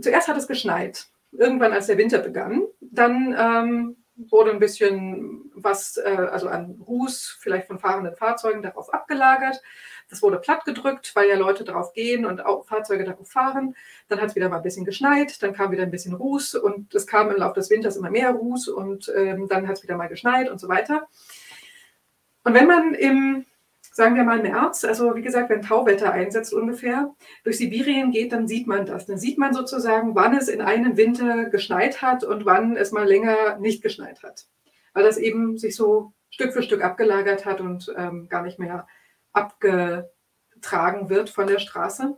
zuerst hat es geschneit, irgendwann als der Winter begann. Dann wurde ein bisschen was, also an Ruß, vielleicht von fahrenden Fahrzeugen, darauf abgelagert. Das wurde plattgedrückt, weil ja Leute drauf gehen und auch Fahrzeuge darauf fahren. Dann hat es wieder mal ein bisschen geschneit, dann kam wieder ein bisschen Ruß und es kam im Laufe des Winters immer mehr Ruß und dann hat es wieder mal geschneit und so weiter. Und wenn man im, sagen wir mal März, also wie gesagt, wenn Tauwetter einsetzt ungefähr, durch Sibirien geht, dann sieht man das. Dann sieht man sozusagen, wann es in einem Winter geschneit hat und wann es mal länger nicht geschneit hat. Weil das eben sich so Stück für Stück abgelagert hat und gar nicht mehr abgetragen wird von der Straße.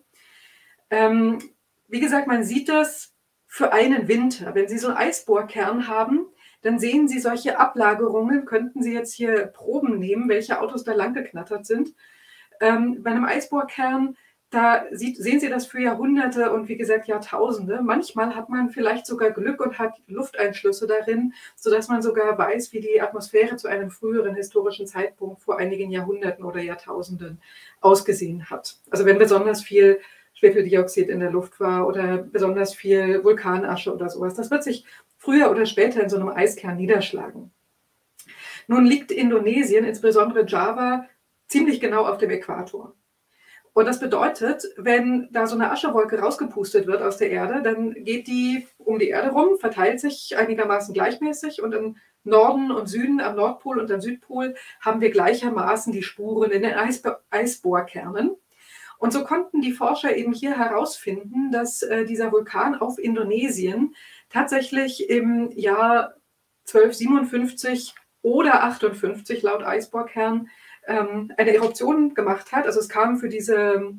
Wie gesagt, man sieht das für einen Winter. Wenn Sie so einen Eisbohrkern haben, dann sehen Sie solche Ablagerungen, könnten Sie jetzt hier Proben nehmen, welche Autos da lang geknattert sind. Bei einem Eisbohrkern, da sehen Sie das für Jahrhunderte und wie gesagt Jahrtausende. Manchmal hat man vielleicht sogar Glück und hat Lufteinschlüsse darin, sodass man sogar weiß, wie die Atmosphäre zu einem früheren historischen Zeitpunkt vor einigen Jahrhunderten oder Jahrtausenden ausgesehen hat. Also wenn besonders viel Schwefeldioxid in der Luft war oder besonders viel Vulkanasche oder sowas, das wird sich früher oder später in so einem Eiskern niederschlagen. Nun liegt Indonesien, insbesondere Java, ziemlich genau auf dem Äquator. Und das bedeutet, wenn da so eine Aschewolke rausgepustet wird aus der Erde, dann geht die um die Erde rum, verteilt sich einigermaßen gleichmäßig und im Norden und Süden, am Nordpol und am Südpol, haben wir gleichermaßen die Spuren in den Eisbohrkernen. Und so konnten die Forscher eben hier herausfinden, dass dieser Vulkan auf Indonesien tatsächlich im Jahr 1257 oder 58 laut Eisbohrkern eine Eruption gemacht hat. Also es kam für diese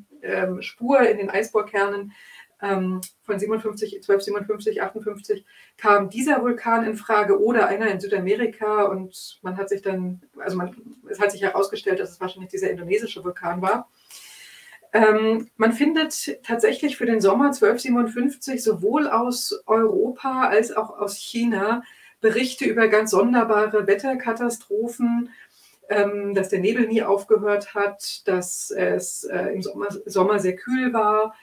Spur in den Eisbohrkernen von 1257, 58 kam dieser Vulkan in Frage oder einer in Südamerika und man hat sich dann, es hat sich herausgestellt, dass es wahrscheinlich dieser indonesische Vulkan war. Man findet tatsächlich für den Sommer 1257 sowohl aus Europa als auch aus China Berichte über ganz sonderbare Wetterkatastrophen, dass der Nebel nie aufgehört hat, dass es im Sommer sehr kühl war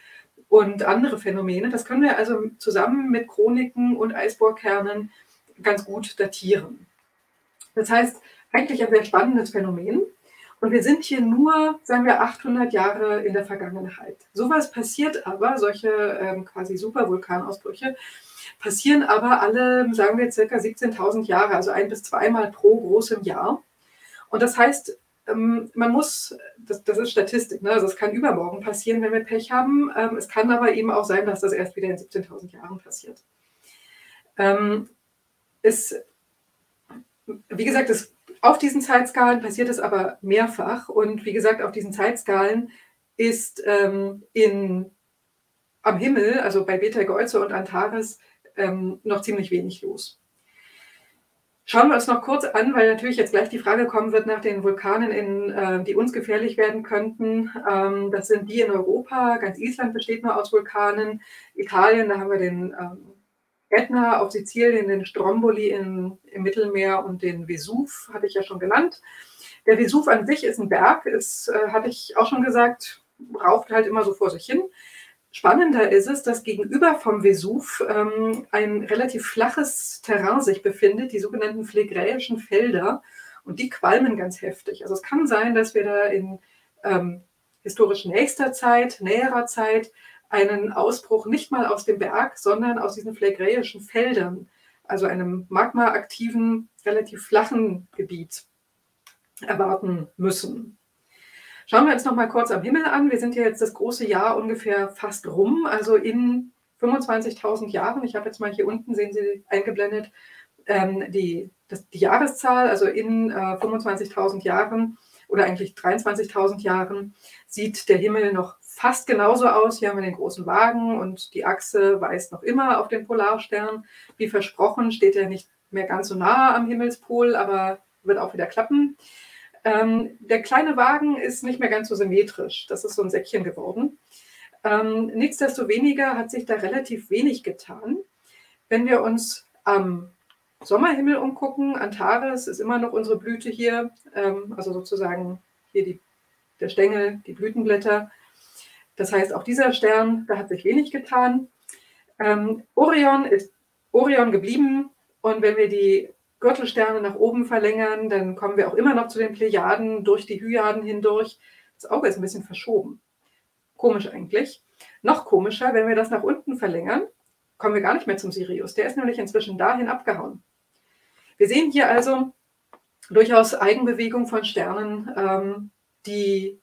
und andere Phänomene. Das können wir also zusammen mit Chroniken und Eisbohrkernen ganz gut datieren. Das heißt, eigentlich ein sehr spannendes Phänomen. Und wir sind hier nur, sagen wir, 800 Jahre in der Vergangenheit. Sowas passiert aber, solche quasi Supervulkanausbrüche, passieren aber alle, sagen wir, circa 17.000 Jahre, also 1- bis 2-mal pro großem Jahr. Und das heißt, man muss, das ist Statistik, ne? Also es kann übermorgen passieren, wenn wir Pech haben. Es kann aber eben auch sein, dass das erst wieder in 17.000 Jahren passiert. Wie gesagt, auf diesen Zeitskalen passiert es aber mehrfach und wie gesagt, auf diesen Zeitskalen ist am Himmel, also bei Beteigeuze und Antares, noch ziemlich wenig los. Schauen wir uns noch kurz an, weil natürlich jetzt gleich die Frage kommen wird nach den Vulkanen, die uns gefährlich werden könnten. Das sind die in Europa, ganz Island besteht nur aus Vulkanen, Italien, da haben wir den Ätna auf Sizilien, den Stromboli im Mittelmeer und den Vesuv, hatte ich ja schon genannt. Der Vesuv an sich ist ein Berg, hatte ich auch schon gesagt, raucht halt immer so vor sich hin. Spannender ist es, dass gegenüber vom Vesuv ein relativ flaches Terrain sich befindet, die sogenannten phlegräischen Felder, und die qualmen ganz heftig. Also es kann sein, dass wir da in historisch näherer Zeit, einen Ausbruch nicht mal aus dem Berg, sondern aus diesen phlegräischen Feldern, also einem magmaaktiven, relativ flachen Gebiet erwarten müssen. Schauen wir uns noch mal kurz am Himmel an. Wir sind ja jetzt das große Jahr ungefähr fast rum, also in 25.000 Jahren. Ich habe jetzt mal hier unten, sehen Sie eingeblendet, die Jahreszahl, also in 25.000 Jahren oder eigentlich 23.000 Jahren sieht der Himmel noch fast genauso aus. Hier haben wir den großen Wagen und die Achse weist noch immer auf den Polarstern. Wie versprochen steht er nicht mehr ganz so nah am Himmelspol, aber wird auch wieder klappen. Der kleine Wagen ist nicht mehr ganz so symmetrisch. Das ist so ein Säckchen geworden. Nichtsdestoweniger hat sich da relativ wenig getan. Wenn wir uns am Sommerhimmel umgucken, Antares ist immer noch unsere Blüte hier, also sozusagen hier der Stängel, die Blütenblätter. Das heißt, auch dieser Stern, da hat sich wenig getan. Orion ist Orion geblieben und wenn wir die Gürtelsterne nach oben verlängern, dann kommen wir auch immer noch zu den Plejaden, durch die Hyaden hindurch. Das Auge ist ein bisschen verschoben. Komisch eigentlich. Noch komischer, wenn wir das nach unten verlängern, kommen wir gar nicht mehr zum Sirius. Der ist nämlich inzwischen dahin abgehauen. Wir sehen hier also durchaus Eigenbewegung von Sternen, die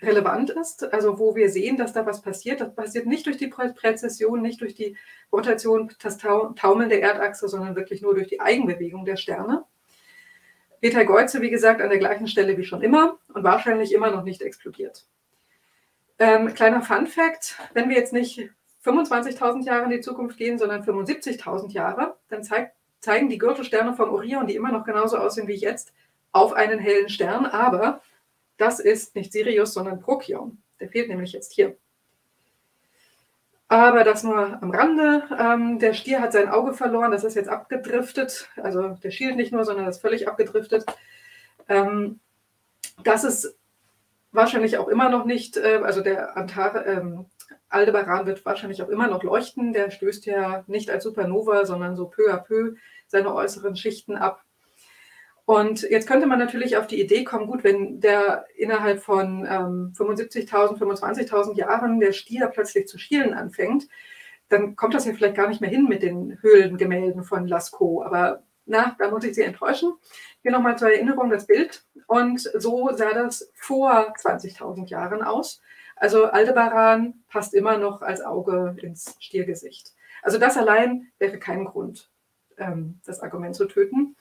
relevant ist, also wo wir sehen, dass da was passiert. Das passiert nicht durch die Präzession, nicht durch die Rotation, das Taumeln der Erdachse, sondern wirklich nur durch die Eigenbewegung der Sterne. Beteigeuze, wie gesagt, an der gleichen Stelle wie schon immer und wahrscheinlich immer noch nicht explodiert. Kleiner Fun-Fact, wenn wir jetzt nicht 25.000 Jahre in die Zukunft gehen, sondern 75.000 Jahre, dann zeigen die Gürtelsterne von Orion, die immer noch genauso aussehen wie jetzt, auf einen hellen Stern, aber das ist nicht Sirius, sondern Procyon. Der fehlt nämlich jetzt hier. Aber das nur am Rande. Der Stier hat sein Auge verloren, das ist jetzt abgedriftet. Also der schielt nicht nur, sondern ist völlig abgedriftet. Das ist wahrscheinlich auch immer noch nicht, also der Aldebaran wird wahrscheinlich auch immer noch leuchten. Der stößt ja nicht als Supernova, sondern so peu à peu seine äußeren Schichten ab. Und jetzt könnte man natürlich auf die Idee kommen, gut, wenn der innerhalb von 75.000, 25.000 Jahren der Stier plötzlich zu schielen anfängt, dann kommt das ja vielleicht gar nicht mehr hin mit den Höhlengemälden von Lascaux. Aber na, da muss ich Sie enttäuschen. Hier nochmal zur Erinnerung das Bild. Und so sah das vor 20.000 Jahren aus. Also Aldebaran passt immer noch als Auge ins Stiergesicht. Also das allein wäre kein Grund, das Argument zu töten.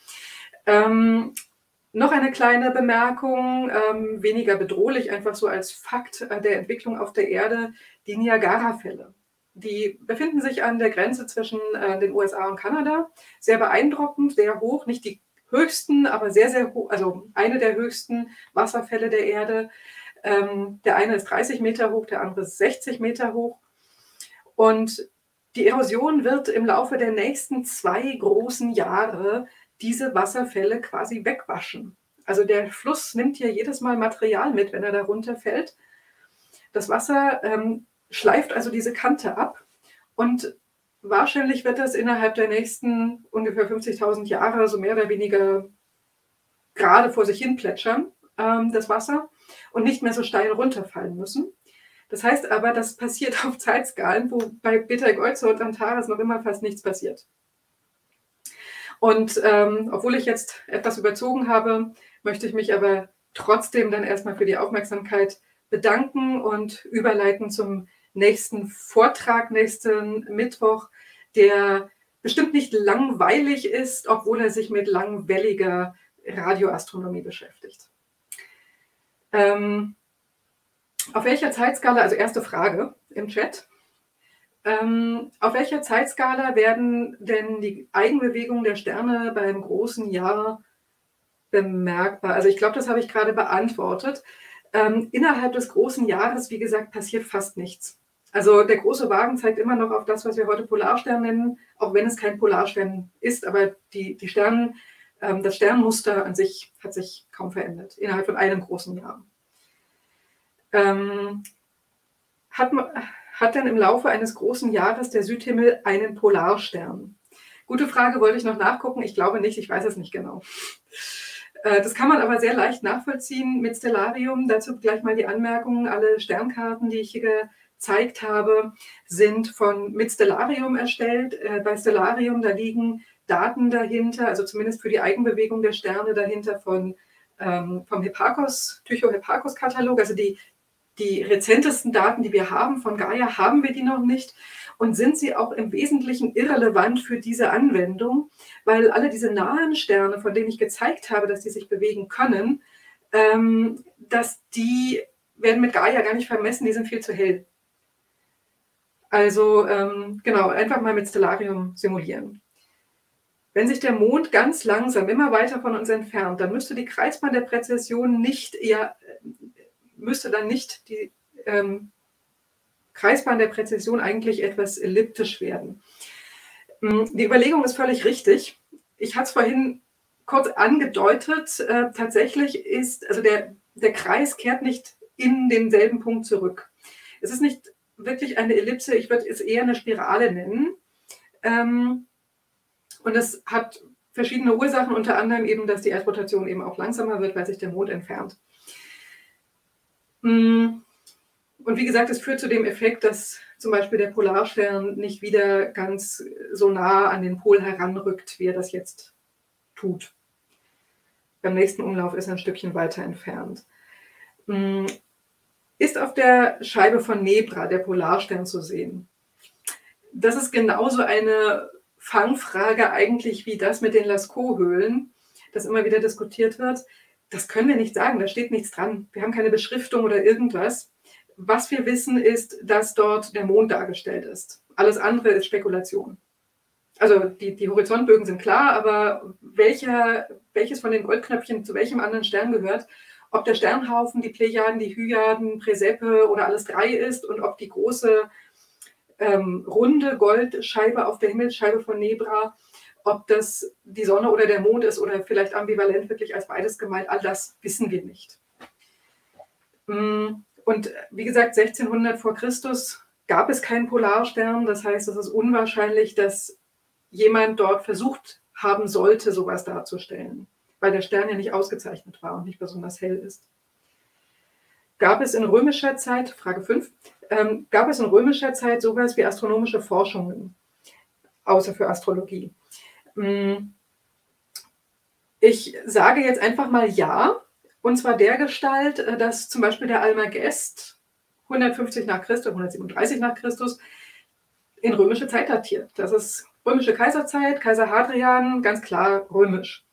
Noch eine kleine Bemerkung, weniger bedrohlich, einfach so als Fakt der Entwicklung auf der Erde, die Niagara-Fälle. Die befinden sich an der Grenze zwischen den USA und Kanada. Sehr beeindruckend, sehr hoch, nicht die höchsten, aber sehr, sehr hoch, also eine der höchsten Wasserfälle der Erde. Der eine ist 30 Meter hoch, der andere ist 60 Meter hoch. Und die Erosion wird im Laufe der nächsten 2 großen Jahre diese Wasserfälle quasi wegwaschen. Also der Fluss nimmt hier jedes Mal Material mit, wenn er da runterfällt. Das Wasser schleift also diese Kante ab und wahrscheinlich wird das innerhalb der nächsten ungefähr 50.000 Jahre so mehr oder weniger gerade vor sich hin plätschern, das Wasser, und nicht mehr so steil runterfallen müssen. Das heißt aber, das passiert auf Zeitskalen, wo bei Beteigeuze und Antares noch immer fast nichts passiert. Und obwohl ich jetzt etwas überzogen habe, möchte ich mich aber trotzdem dann erstmal für die Aufmerksamkeit bedanken und überleiten zum nächsten Vortrag, nächsten Mittwoch, der bestimmt nicht langweilig ist, obwohl er sich mit langwelliger Radioastronomie beschäftigt. Auf welcher Zeitskala, also erste Frage im Chat, auf welcher Zeitskala werden denn die Eigenbewegungen der Sterne beim großen Jahr bemerkbar? Also ich glaube, das habe ich gerade beantwortet. Innerhalb des großen Jahres, wie gesagt, passiert fast nichts. Also der große Wagen zeigt immer noch auf das, was wir heute Polarstern nennen, auch wenn es kein Polarstern ist. Aber die Sterne, das Sternmuster an sich hat sich kaum verändert, innerhalb von einem großen Jahr. Hat denn im Laufe eines großen Jahres der Südhimmel einen Polarstern? Gute Frage, wollte ich noch nachgucken. Ich glaube nicht, ich weiß es nicht genau. Das kann man aber sehr leicht nachvollziehen mit Stellarium. Dazu gleich mal die Anmerkung. Alle Sternkarten, die ich hier gezeigt habe, sind mit Stellarium erstellt. Bei Stellarium, da liegen Daten dahinter, also zumindest für die Eigenbewegung der Sterne dahinter vom Hipparcos, Tycho-Hipparcos-Katalog, also die rezentesten Daten, die wir haben von Gaia, haben wir die noch nicht und sind sie auch im Wesentlichen irrelevant für diese Anwendung, weil alle diese nahen Sterne, von denen ich gezeigt habe, dass die sich bewegen können, dass die werden mit Gaia gar nicht vermessen, die sind viel zu hell. Also genau, einfach mal mit Stellarium simulieren. Wenn sich der Mond ganz langsam immer weiter von uns entfernt, dann müsste die Kreisbahn der Präzession nicht eher, müsste dann nicht die Kreisbahn der Präzession eigentlich etwas elliptisch werden. Die Überlegung ist völlig richtig. Ich hatte es vorhin kurz angedeutet. Tatsächlich ist, also der Kreis kehrt nicht in denselben Punkt zurück. Es ist nicht wirklich eine Ellipse, ich würde es eher eine Spirale nennen. Und das hat verschiedene Ursachen, unter anderem eben, dass die Erdrotation eben auch langsamer wird, weil sich der Mond entfernt. Und wie gesagt, es führt zu dem Effekt, dass zum Beispiel der Polarstern nicht wieder ganz so nah an den Pol heranrückt, wie er das jetzt tut. Beim nächsten Umlauf ist er ein Stückchen weiter entfernt. Ist auf der Scheibe von Nebra der Polarstern zu sehen? Das ist genauso eine Fangfrage eigentlich wie das mit den Lascaux-Höhlen, das immer wieder diskutiert wird. Das können wir nicht sagen, da steht nichts dran. Wir haben keine Beschriftung oder irgendwas. Was wir wissen, ist, dass dort der Mond dargestellt ist. Alles andere ist Spekulation. Also die Horizontbögen sind klar, aber welches von den Goldknöpfchen zu welchem anderen Stern gehört, ob der Sternhaufen, die Plejaden, die Hyaden, Präsepe oder alles drei ist und ob die große runde Goldscheibe auf der Himmelsscheibe von Nebra, ob das die Sonne oder der Mond ist oder vielleicht ambivalent wirklich als beides gemeint, all das wissen wir nicht. Und wie gesagt, 1600 vor Christus gab es keinen Polarstern. Das heißt, es ist unwahrscheinlich, dass jemand dort versucht haben sollte, sowas darzustellen, weil der Stern ja nicht ausgezeichnet war und nicht besonders hell ist. Gab es in römischer Zeit, Frage 5, gab es in römischer Zeit sowas wie astronomische Forschungen, außer für Astrologie? Ich sage jetzt einfach mal ja, und zwar der Gestalt, dass zum Beispiel der Almagest 150 nach Christus, 137 nach Christus in römische Zeit datiert. Das ist römische Kaiserzeit, Kaiser Hadrian, ganz klar römisch.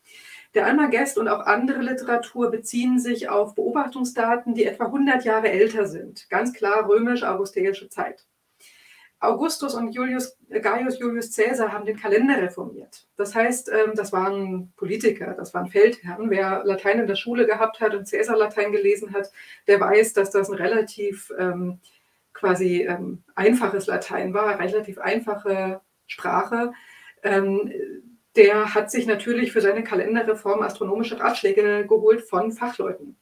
Der Almagest und auch andere Literatur beziehen sich auf Beobachtungsdaten, die etwa 100 Jahre älter sind. Ganz klar römisch-augustäische Zeit. Augustus und Gaius Julius Caesar haben den Kalender reformiert. Das heißt, das waren Politiker, das waren Feldherren. Wer Latein in der Schule gehabt hat und Caesar Latein gelesen hat, der weiß, dass das ein relativ einfaches Latein war, relativ einfache Sprache. Der hat sich natürlich für seine Kalenderreform astronomische Ratschläge geholt von Fachleuten.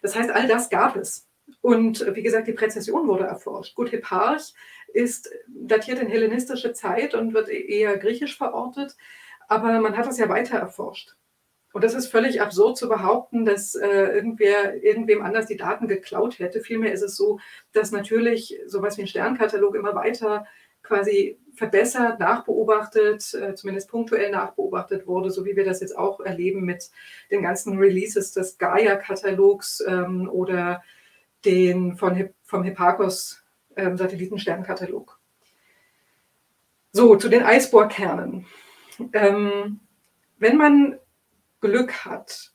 Das heißt, all das gab es. Und wie gesagt, die Präzession wurde erforscht. Gut, Hipparch ist datiert in hellenistische Zeit und wird eher griechisch verortet, aber man hat das ja weiter erforscht. Und das ist völlig absurd zu behaupten, dass irgendwem anders die Daten geklaut hätte. Vielmehr ist es so, dass natürlich sowas wie ein Sternkatalog immer weiter quasi verbessert, nachbeobachtet, zumindest punktuell nachbeobachtet wurde, so wie wir das jetzt auch erleben mit den ganzen Releases des Gaia-Katalogs oder den vom Hipparcos Satellitensternkatalog. So, zu den Eisbohrkernen. Wenn man Glück hat,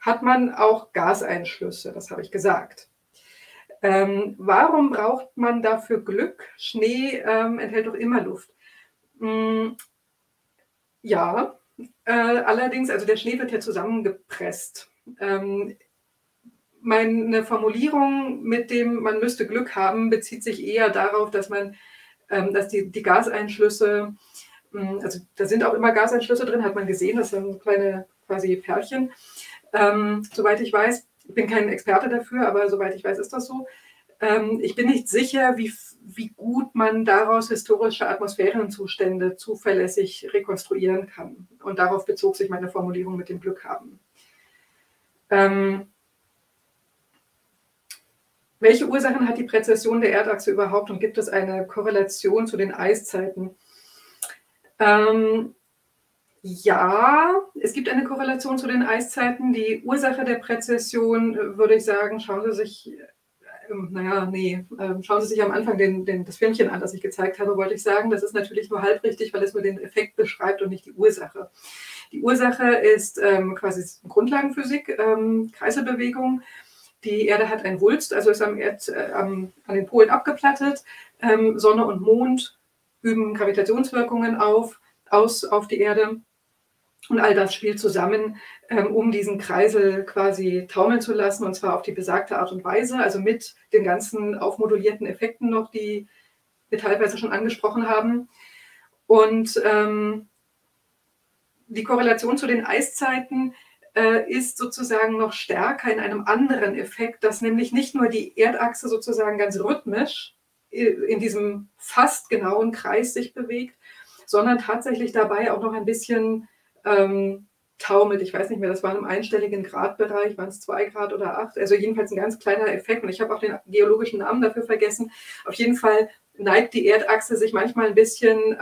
hat man auch Gaseinschlüsse, das habe ich gesagt. Warum braucht man dafür Glück? Schnee enthält doch immer Luft. Ja, allerdings, also der Schnee wird ja zusammengepresst. Meine Formulierung mit dem, man müsste Glück haben, bezieht sich eher darauf, dass man, dass die Gaseinschlüsse, also da sind auch immer Gaseinschlüsse drin, hat man gesehen, das sind kleine quasi Pärchen, soweit ich weiß. Ich bin kein Experte dafür, aber soweit ich weiß, ist das so. Ich bin nicht sicher, wie gut man daraus historische Atmosphärenzustände zuverlässig rekonstruieren kann. Und darauf bezog sich meine Formulierung mit dem Glück haben. Welche Ursachen hat die Präzession der Erdachse überhaupt und gibt es eine Korrelation zu den Eiszeiten? Ja, es gibt eine Korrelation zu den Eiszeiten. Die Ursache der Präzession, würde ich sagen, schauen Sie sich am Anfang das Filmchen an, das ich gezeigt habe, wollte ich sagen. Das ist natürlich nur halb richtig, weil es nur den Effekt beschreibt und nicht die Ursache. Die Ursache ist quasi Grundlagenphysik, Kreiselbewegung. Die Erde hat einen Wulst, also ist an den Polen abgeplattet. Sonne und Mond üben Gravitationswirkungen auf die Erde. Und all das spielt zusammen, um diesen Kreisel quasi taumeln zu lassen, und zwar auf die besagte Art und Weise, also mit den ganzen aufmodulierten Effekten noch, die wir teilweise schon angesprochen haben. Und die Korrelation zu den Eiszeiten ist sozusagen noch stärker in einem anderen Effekt, dass nämlich nicht nur die Erdachse sozusagen ganz rhythmisch in diesem fast genauen Kreis sich bewegt, sondern tatsächlich dabei auch noch ein bisschen taumelt. Ich weiß nicht mehr, das war im einstelligen Gradbereich, waren es 2 Grad oder 8, also jedenfalls ein ganz kleiner Effekt, und ich habe auch den geologischen Namen dafür vergessen. Auf jeden Fall neigt die Erdachse sich manchmal ein bisschen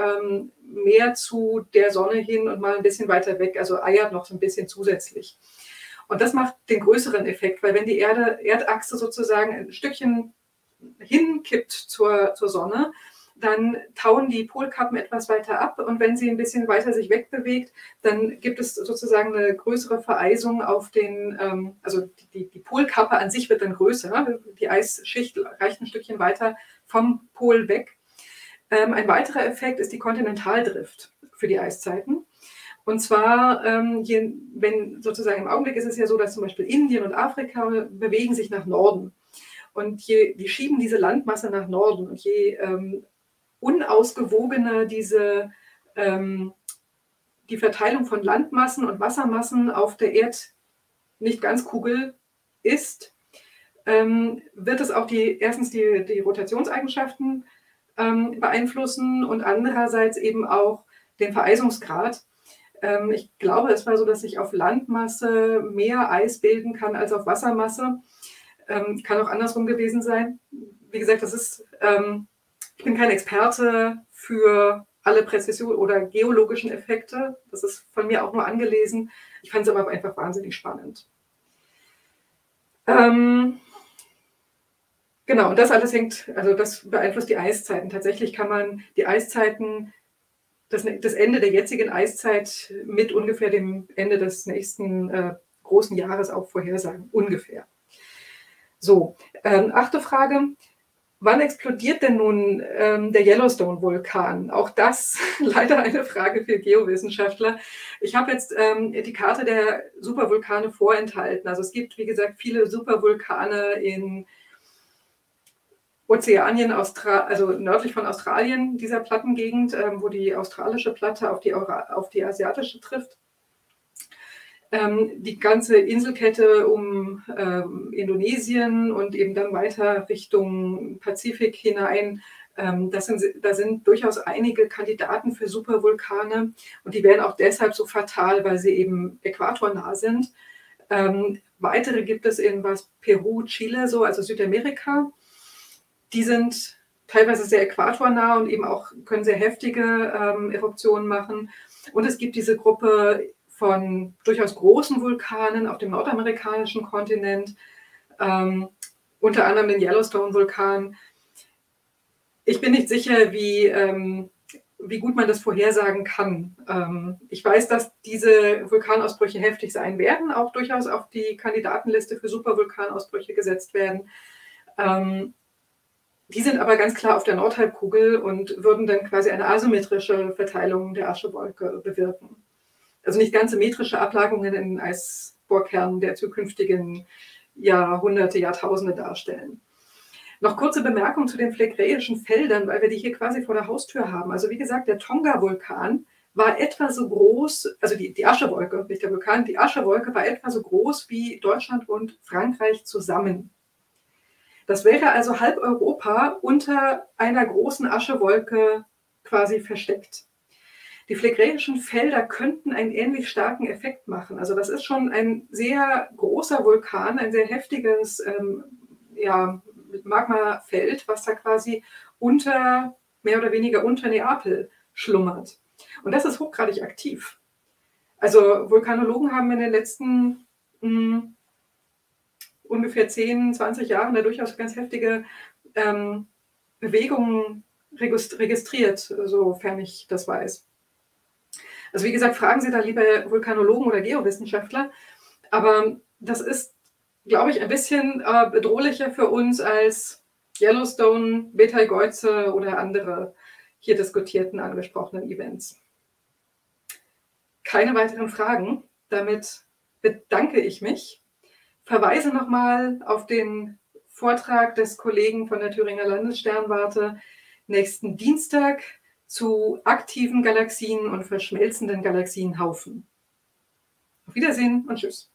mehr zu der Sonne hin und mal ein bisschen weiter weg, also eiert noch so ein bisschen zusätzlich. Und das macht den größeren Effekt, weil wenn die Erdachse sozusagen ein Stückchen hinkippt zur Sonne, dann tauen die Polkappen etwas weiter ab, und wenn sie ein bisschen weiter sich wegbewegt, dann gibt es sozusagen eine größere Vereisung auf den, also die Polkappe an sich wird dann größer, die Eisschicht reicht ein Stückchen weiter vom Pol weg. Ein weiterer Effekt ist die Kontinentaldrift für die Eiszeiten. Und zwar, wenn sozusagen im Augenblick ist es ja so, dass zum Beispiel Indien und Afrika bewegen sich nach Norden. Und die schieben diese Landmasse nach Norden. Und je unausgewogener die Verteilung von Landmassen und Wassermassen auf der Erd-Nicht-Ganz-Kugel ist, wird es auch erstens die Rotationseigenschaften beeinflussen und andererseits eben auch den Vereisungsgrad. Ich glaube, es war so, dass sich auf Landmasse mehr Eis bilden kann als auf Wassermasse. Kann auch andersrum gewesen sein. Wie gesagt, ich bin kein Experte für alle Präzision oder geologischen Effekte. Das ist von mir auch nur angelesen. Ich fand es aber einfach wahnsinnig spannend. Genau, und das alles das beeinflusst die Eiszeiten. Tatsächlich kann man die Eiszeiten, das Ende der jetzigen Eiszeit mit ungefähr dem Ende des nächsten großen Jahres auch vorhersagen, ungefähr. So, achte Frage, wann explodiert denn nun der Yellowstone-Vulkan? Auch das leider eine Frage für Geowissenschaftler. Ich habe jetzt die Karte der Supervulkane vorenthalten. Also es gibt, wie gesagt, viele Supervulkane in Ozeanien, also nördlich von Australien, dieser Plattengegend, wo die australische Platte auf die asiatische trifft. Die ganze Inselkette um Indonesien und eben dann weiter Richtung Pazifik hinein, da sind durchaus einige Kandidaten für Supervulkane, und die werden auch deshalb so fatal, weil sie eben äquatornah sind. Weitere gibt es in Peru, Chile, so, also Südamerika. Die sind teilweise sehr äquatornah und eben auch können sehr heftige Eruptionen machen. Und es gibt diese Gruppe von durchaus großen Vulkanen auf dem nordamerikanischen Kontinent, unter anderem den Yellowstone-Vulkan. Ich bin nicht sicher, wie gut man das vorhersagen kann. Ich weiß, dass diese Vulkanausbrüche heftig sein werden, auch durchaus auf die Kandidatenliste für Supervulkanausbrüche gesetzt werden. Die sind aber ganz klar auf der Nordhalbkugel und würden dann quasi eine asymmetrische Verteilung der Aschewolke bewirken. Also nicht ganz symmetrische Ablagerungen in Eisbohrkernen der zukünftigen Jahrhunderte, Jahrtausende darstellen. Noch kurze Bemerkung zu den phlegräischen Feldern, weil wir die hier quasi vor der Haustür haben. Also wie gesagt, der Tonga-Vulkan war etwa so groß, also die Aschewolke, nicht der Vulkan, die Aschewolke war etwa so groß wie Deutschland und Frankreich zusammen. Das wäre also halb Europa unter einer großen Aschewolke quasi versteckt. Die phlegräischen Felder könnten einen ähnlich starken Effekt machen. Also das ist schon ein sehr großer Vulkan, ein sehr heftiges Magmafeld, was da quasi mehr oder weniger unter Neapel schlummert. Und das ist hochgradig aktiv. Also Vulkanologen haben in den letzten ungefähr 10, 20 Jahren da durchaus ganz heftige Bewegungen registriert, sofern ich das weiß. Also wie gesagt, fragen Sie da lieber Vulkanologen oder Geowissenschaftler, aber das ist glaube ich, ein bisschen bedrohlicher für uns als Yellowstone, Beteigeuze oder andere hier diskutierten, angesprochenen Events. Keine weiteren Fragen. Damit bedanke ich mich. Verweise nochmal auf den Vortrag des Kollegen von der Thüringer Landessternwarte nächsten Dienstag zu aktiven Galaxien und verschmelzenden Galaxienhaufen. Auf Wiedersehen und tschüss.